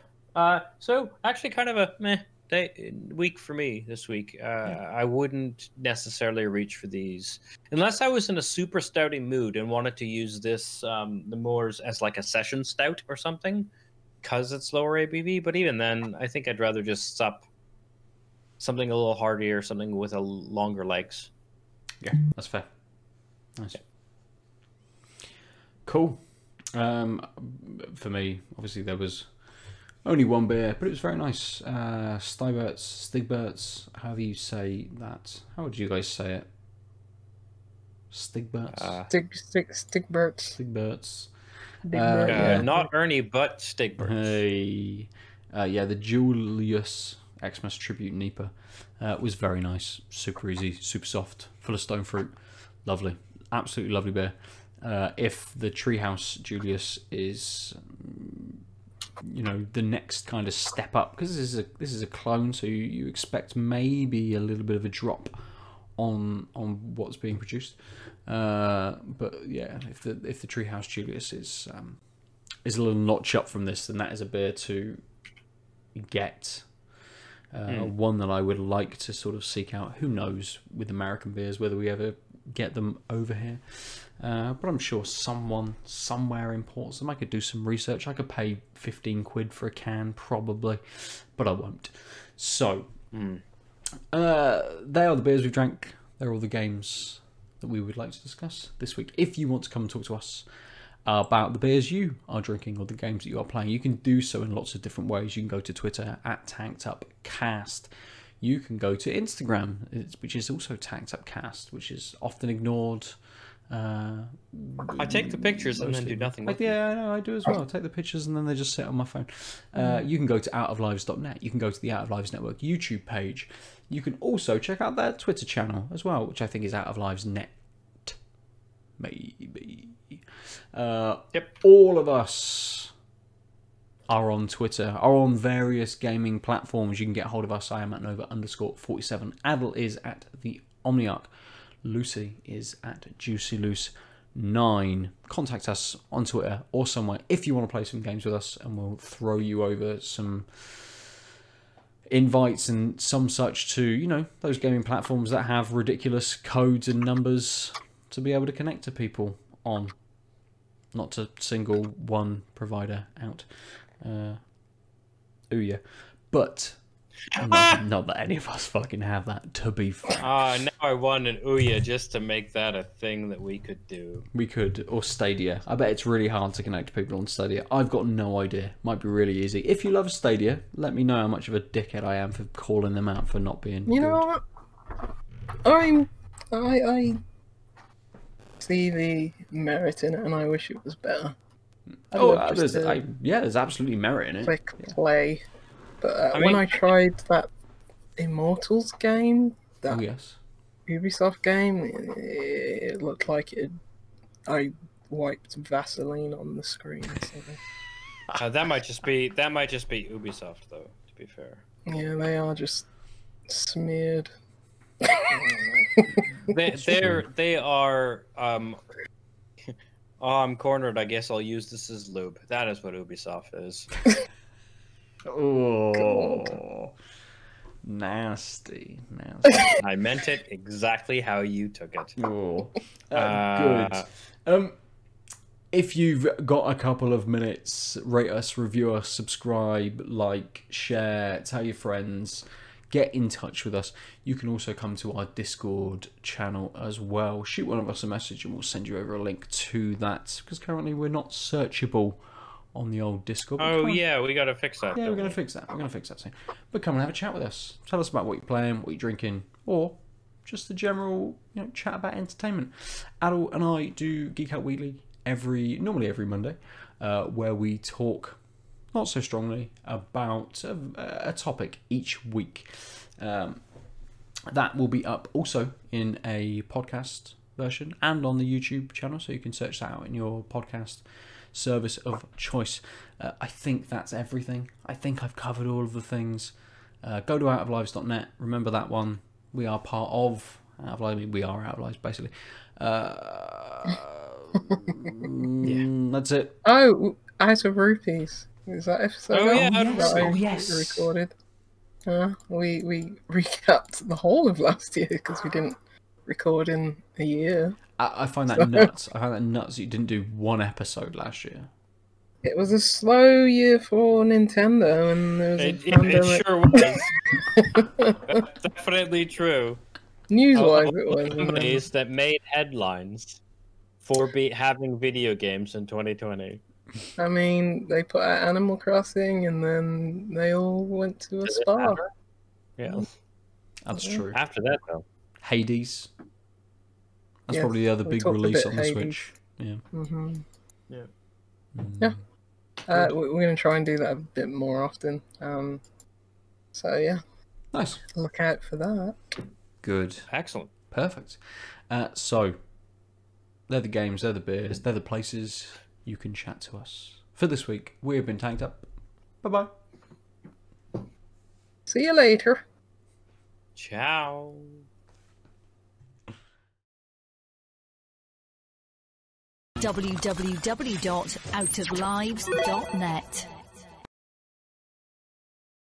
so actually kind of a meh day, week for me this week. I wouldn't necessarily reach for these unless I was in a super stouty mood and wanted to use this the Moors as like a session stout or something, because it's lower ABV. But even then, I think I'd rather just sup something a little heartier, something with a longer legs. Yeah, that's fair. Nice. Yeah. Cool. For me, obviously, there was only one beer, but it was very nice. Stigbert's, how do you say that? How would you guys say it? Stigbert's? Stigbert's. Not Ernie, but Stigbert's. Hey. Yeah, the Julius Xmas Tribute Nipah. It was very nice, super easy, super soft, full of stone fruit. Lovely, absolutely lovely beer. If the Treehouse Julius is, you know, the next kind of step up, because this is a clone, so you expect maybe a little bit of a drop on what's being produced. But yeah, if the Treehouse Julius is a little notch up from this, then that is a beer to get. One that I would like to sort of seek out. Who knows with American beers whether we ever get them over here, but I'm sure someone somewhere imports them. I could do some research. I could pay 15 quid for a can probably, but I won't. So they are the beers we've drank. They're all the games that we would like to discuss this week. If you want to come and talk to us about the beers you are drinking or the games that you are playing, you can do so in lots of different ways. You can go to Twitter at TankedUpCast. You can go to Instagram, which is also TankedUpCast, which is often ignored. I take the pictures mostly, and then do nothing with them. No, I do as well. I take the pictures and then they just sit on my phone. You can go to outoflives.net. You can go to the Out of Lives Network YouTube page. You can also check out their Twitter channel as well, which I think is Out of Lives Net. Maybe. All of us are on Twitter, are on various gaming platforms. You can get hold of us. I am at Nova_47. Adel is at the Omniarch. Lucy is at JuicyLoose9. Contact us on Twitter or somewhere if you want to play some games with us, and we'll throw you over some invites and some such to, you know, those gaming platforms that have ridiculous codes and numbers to be able to connect to people on, not to single one provider out. But not that any of us fucking have that, to be fair. Now I want an Ouya just to make that a thing that we could do. We could, or Stadia. I bet it's really hard to connect to people on Stadia. I've got no idea. Might be really easy. If you love Stadia, let me know how much of a dickhead I am for calling them out for not being You good. Know, I see the merit in it, and I wish it was better. There's absolutely merit in it. Quick play, but when I tried that Immortals game, that Ubisoft game, it looked like it. I wiped Vaseline on the screen. Or something. That might just be Ubisoft, though. To be fair. Yeah, they are just smeared. They are. I'm cornered. I guess I'll use this as lube. That is what Ubisoft is. Oh, nasty, nasty. I meant it exactly how you took it. Oh, good. If you've got a couple of minutes, rate us, review us, subscribe, like, share, tell your friends, get in touch with us. You can also come to our Discord channel as well. Shoot one of us a message and we'll send you over a link to that, because currently we're not searchable on the old Discord. Oh yeah, we got to fix that. Yeah, we're going to fix that. We're going to fix that soon. But come and have a chat with us. Tell us about what you're playing, what you're drinking, or just the general, you know, chat about entertainment. Adel and I do Geek Out Weekly. Normally every Monday, where we talk not so strongly about a topic each week. That will be up also in a podcast version and on the YouTube channel, so you can search that out in your podcast service of choice. I think that's everything. I think I've covered all of the things. Go to outoflives.net. Remember that one. We are part of Out of Lives. We are Out of Lives, basically. Yeah, that's it. Oh, Out of Rupees is that episode? Oh yeah, yes. Recorded. We recapped the whole of last year because we didn't record in a year. I find that nuts. I find that nuts. You didn't do one episode last year. It was a slow year for Nintendo, and there was a pandemic. It sure was. That's definitely true. News-wise, it was companies that made headlines for having video games in 2020. I mean, they put out Animal Crossing, and then they all went to a spa. Yeah, that's true. After that, though, Hades. That's probably the other big release on the Switch. Yeah. Mm-hmm. Yeah. Yeah. We're gonna try and do that a bit more often. So yeah. Nice. Look out for that. Good. Excellent. Perfect. So. They're the games, they're the beers, they're the places you can chat to us. For this week, we have been Tanked Up. Bye-bye. See you later. Ciao. www.outoflives.net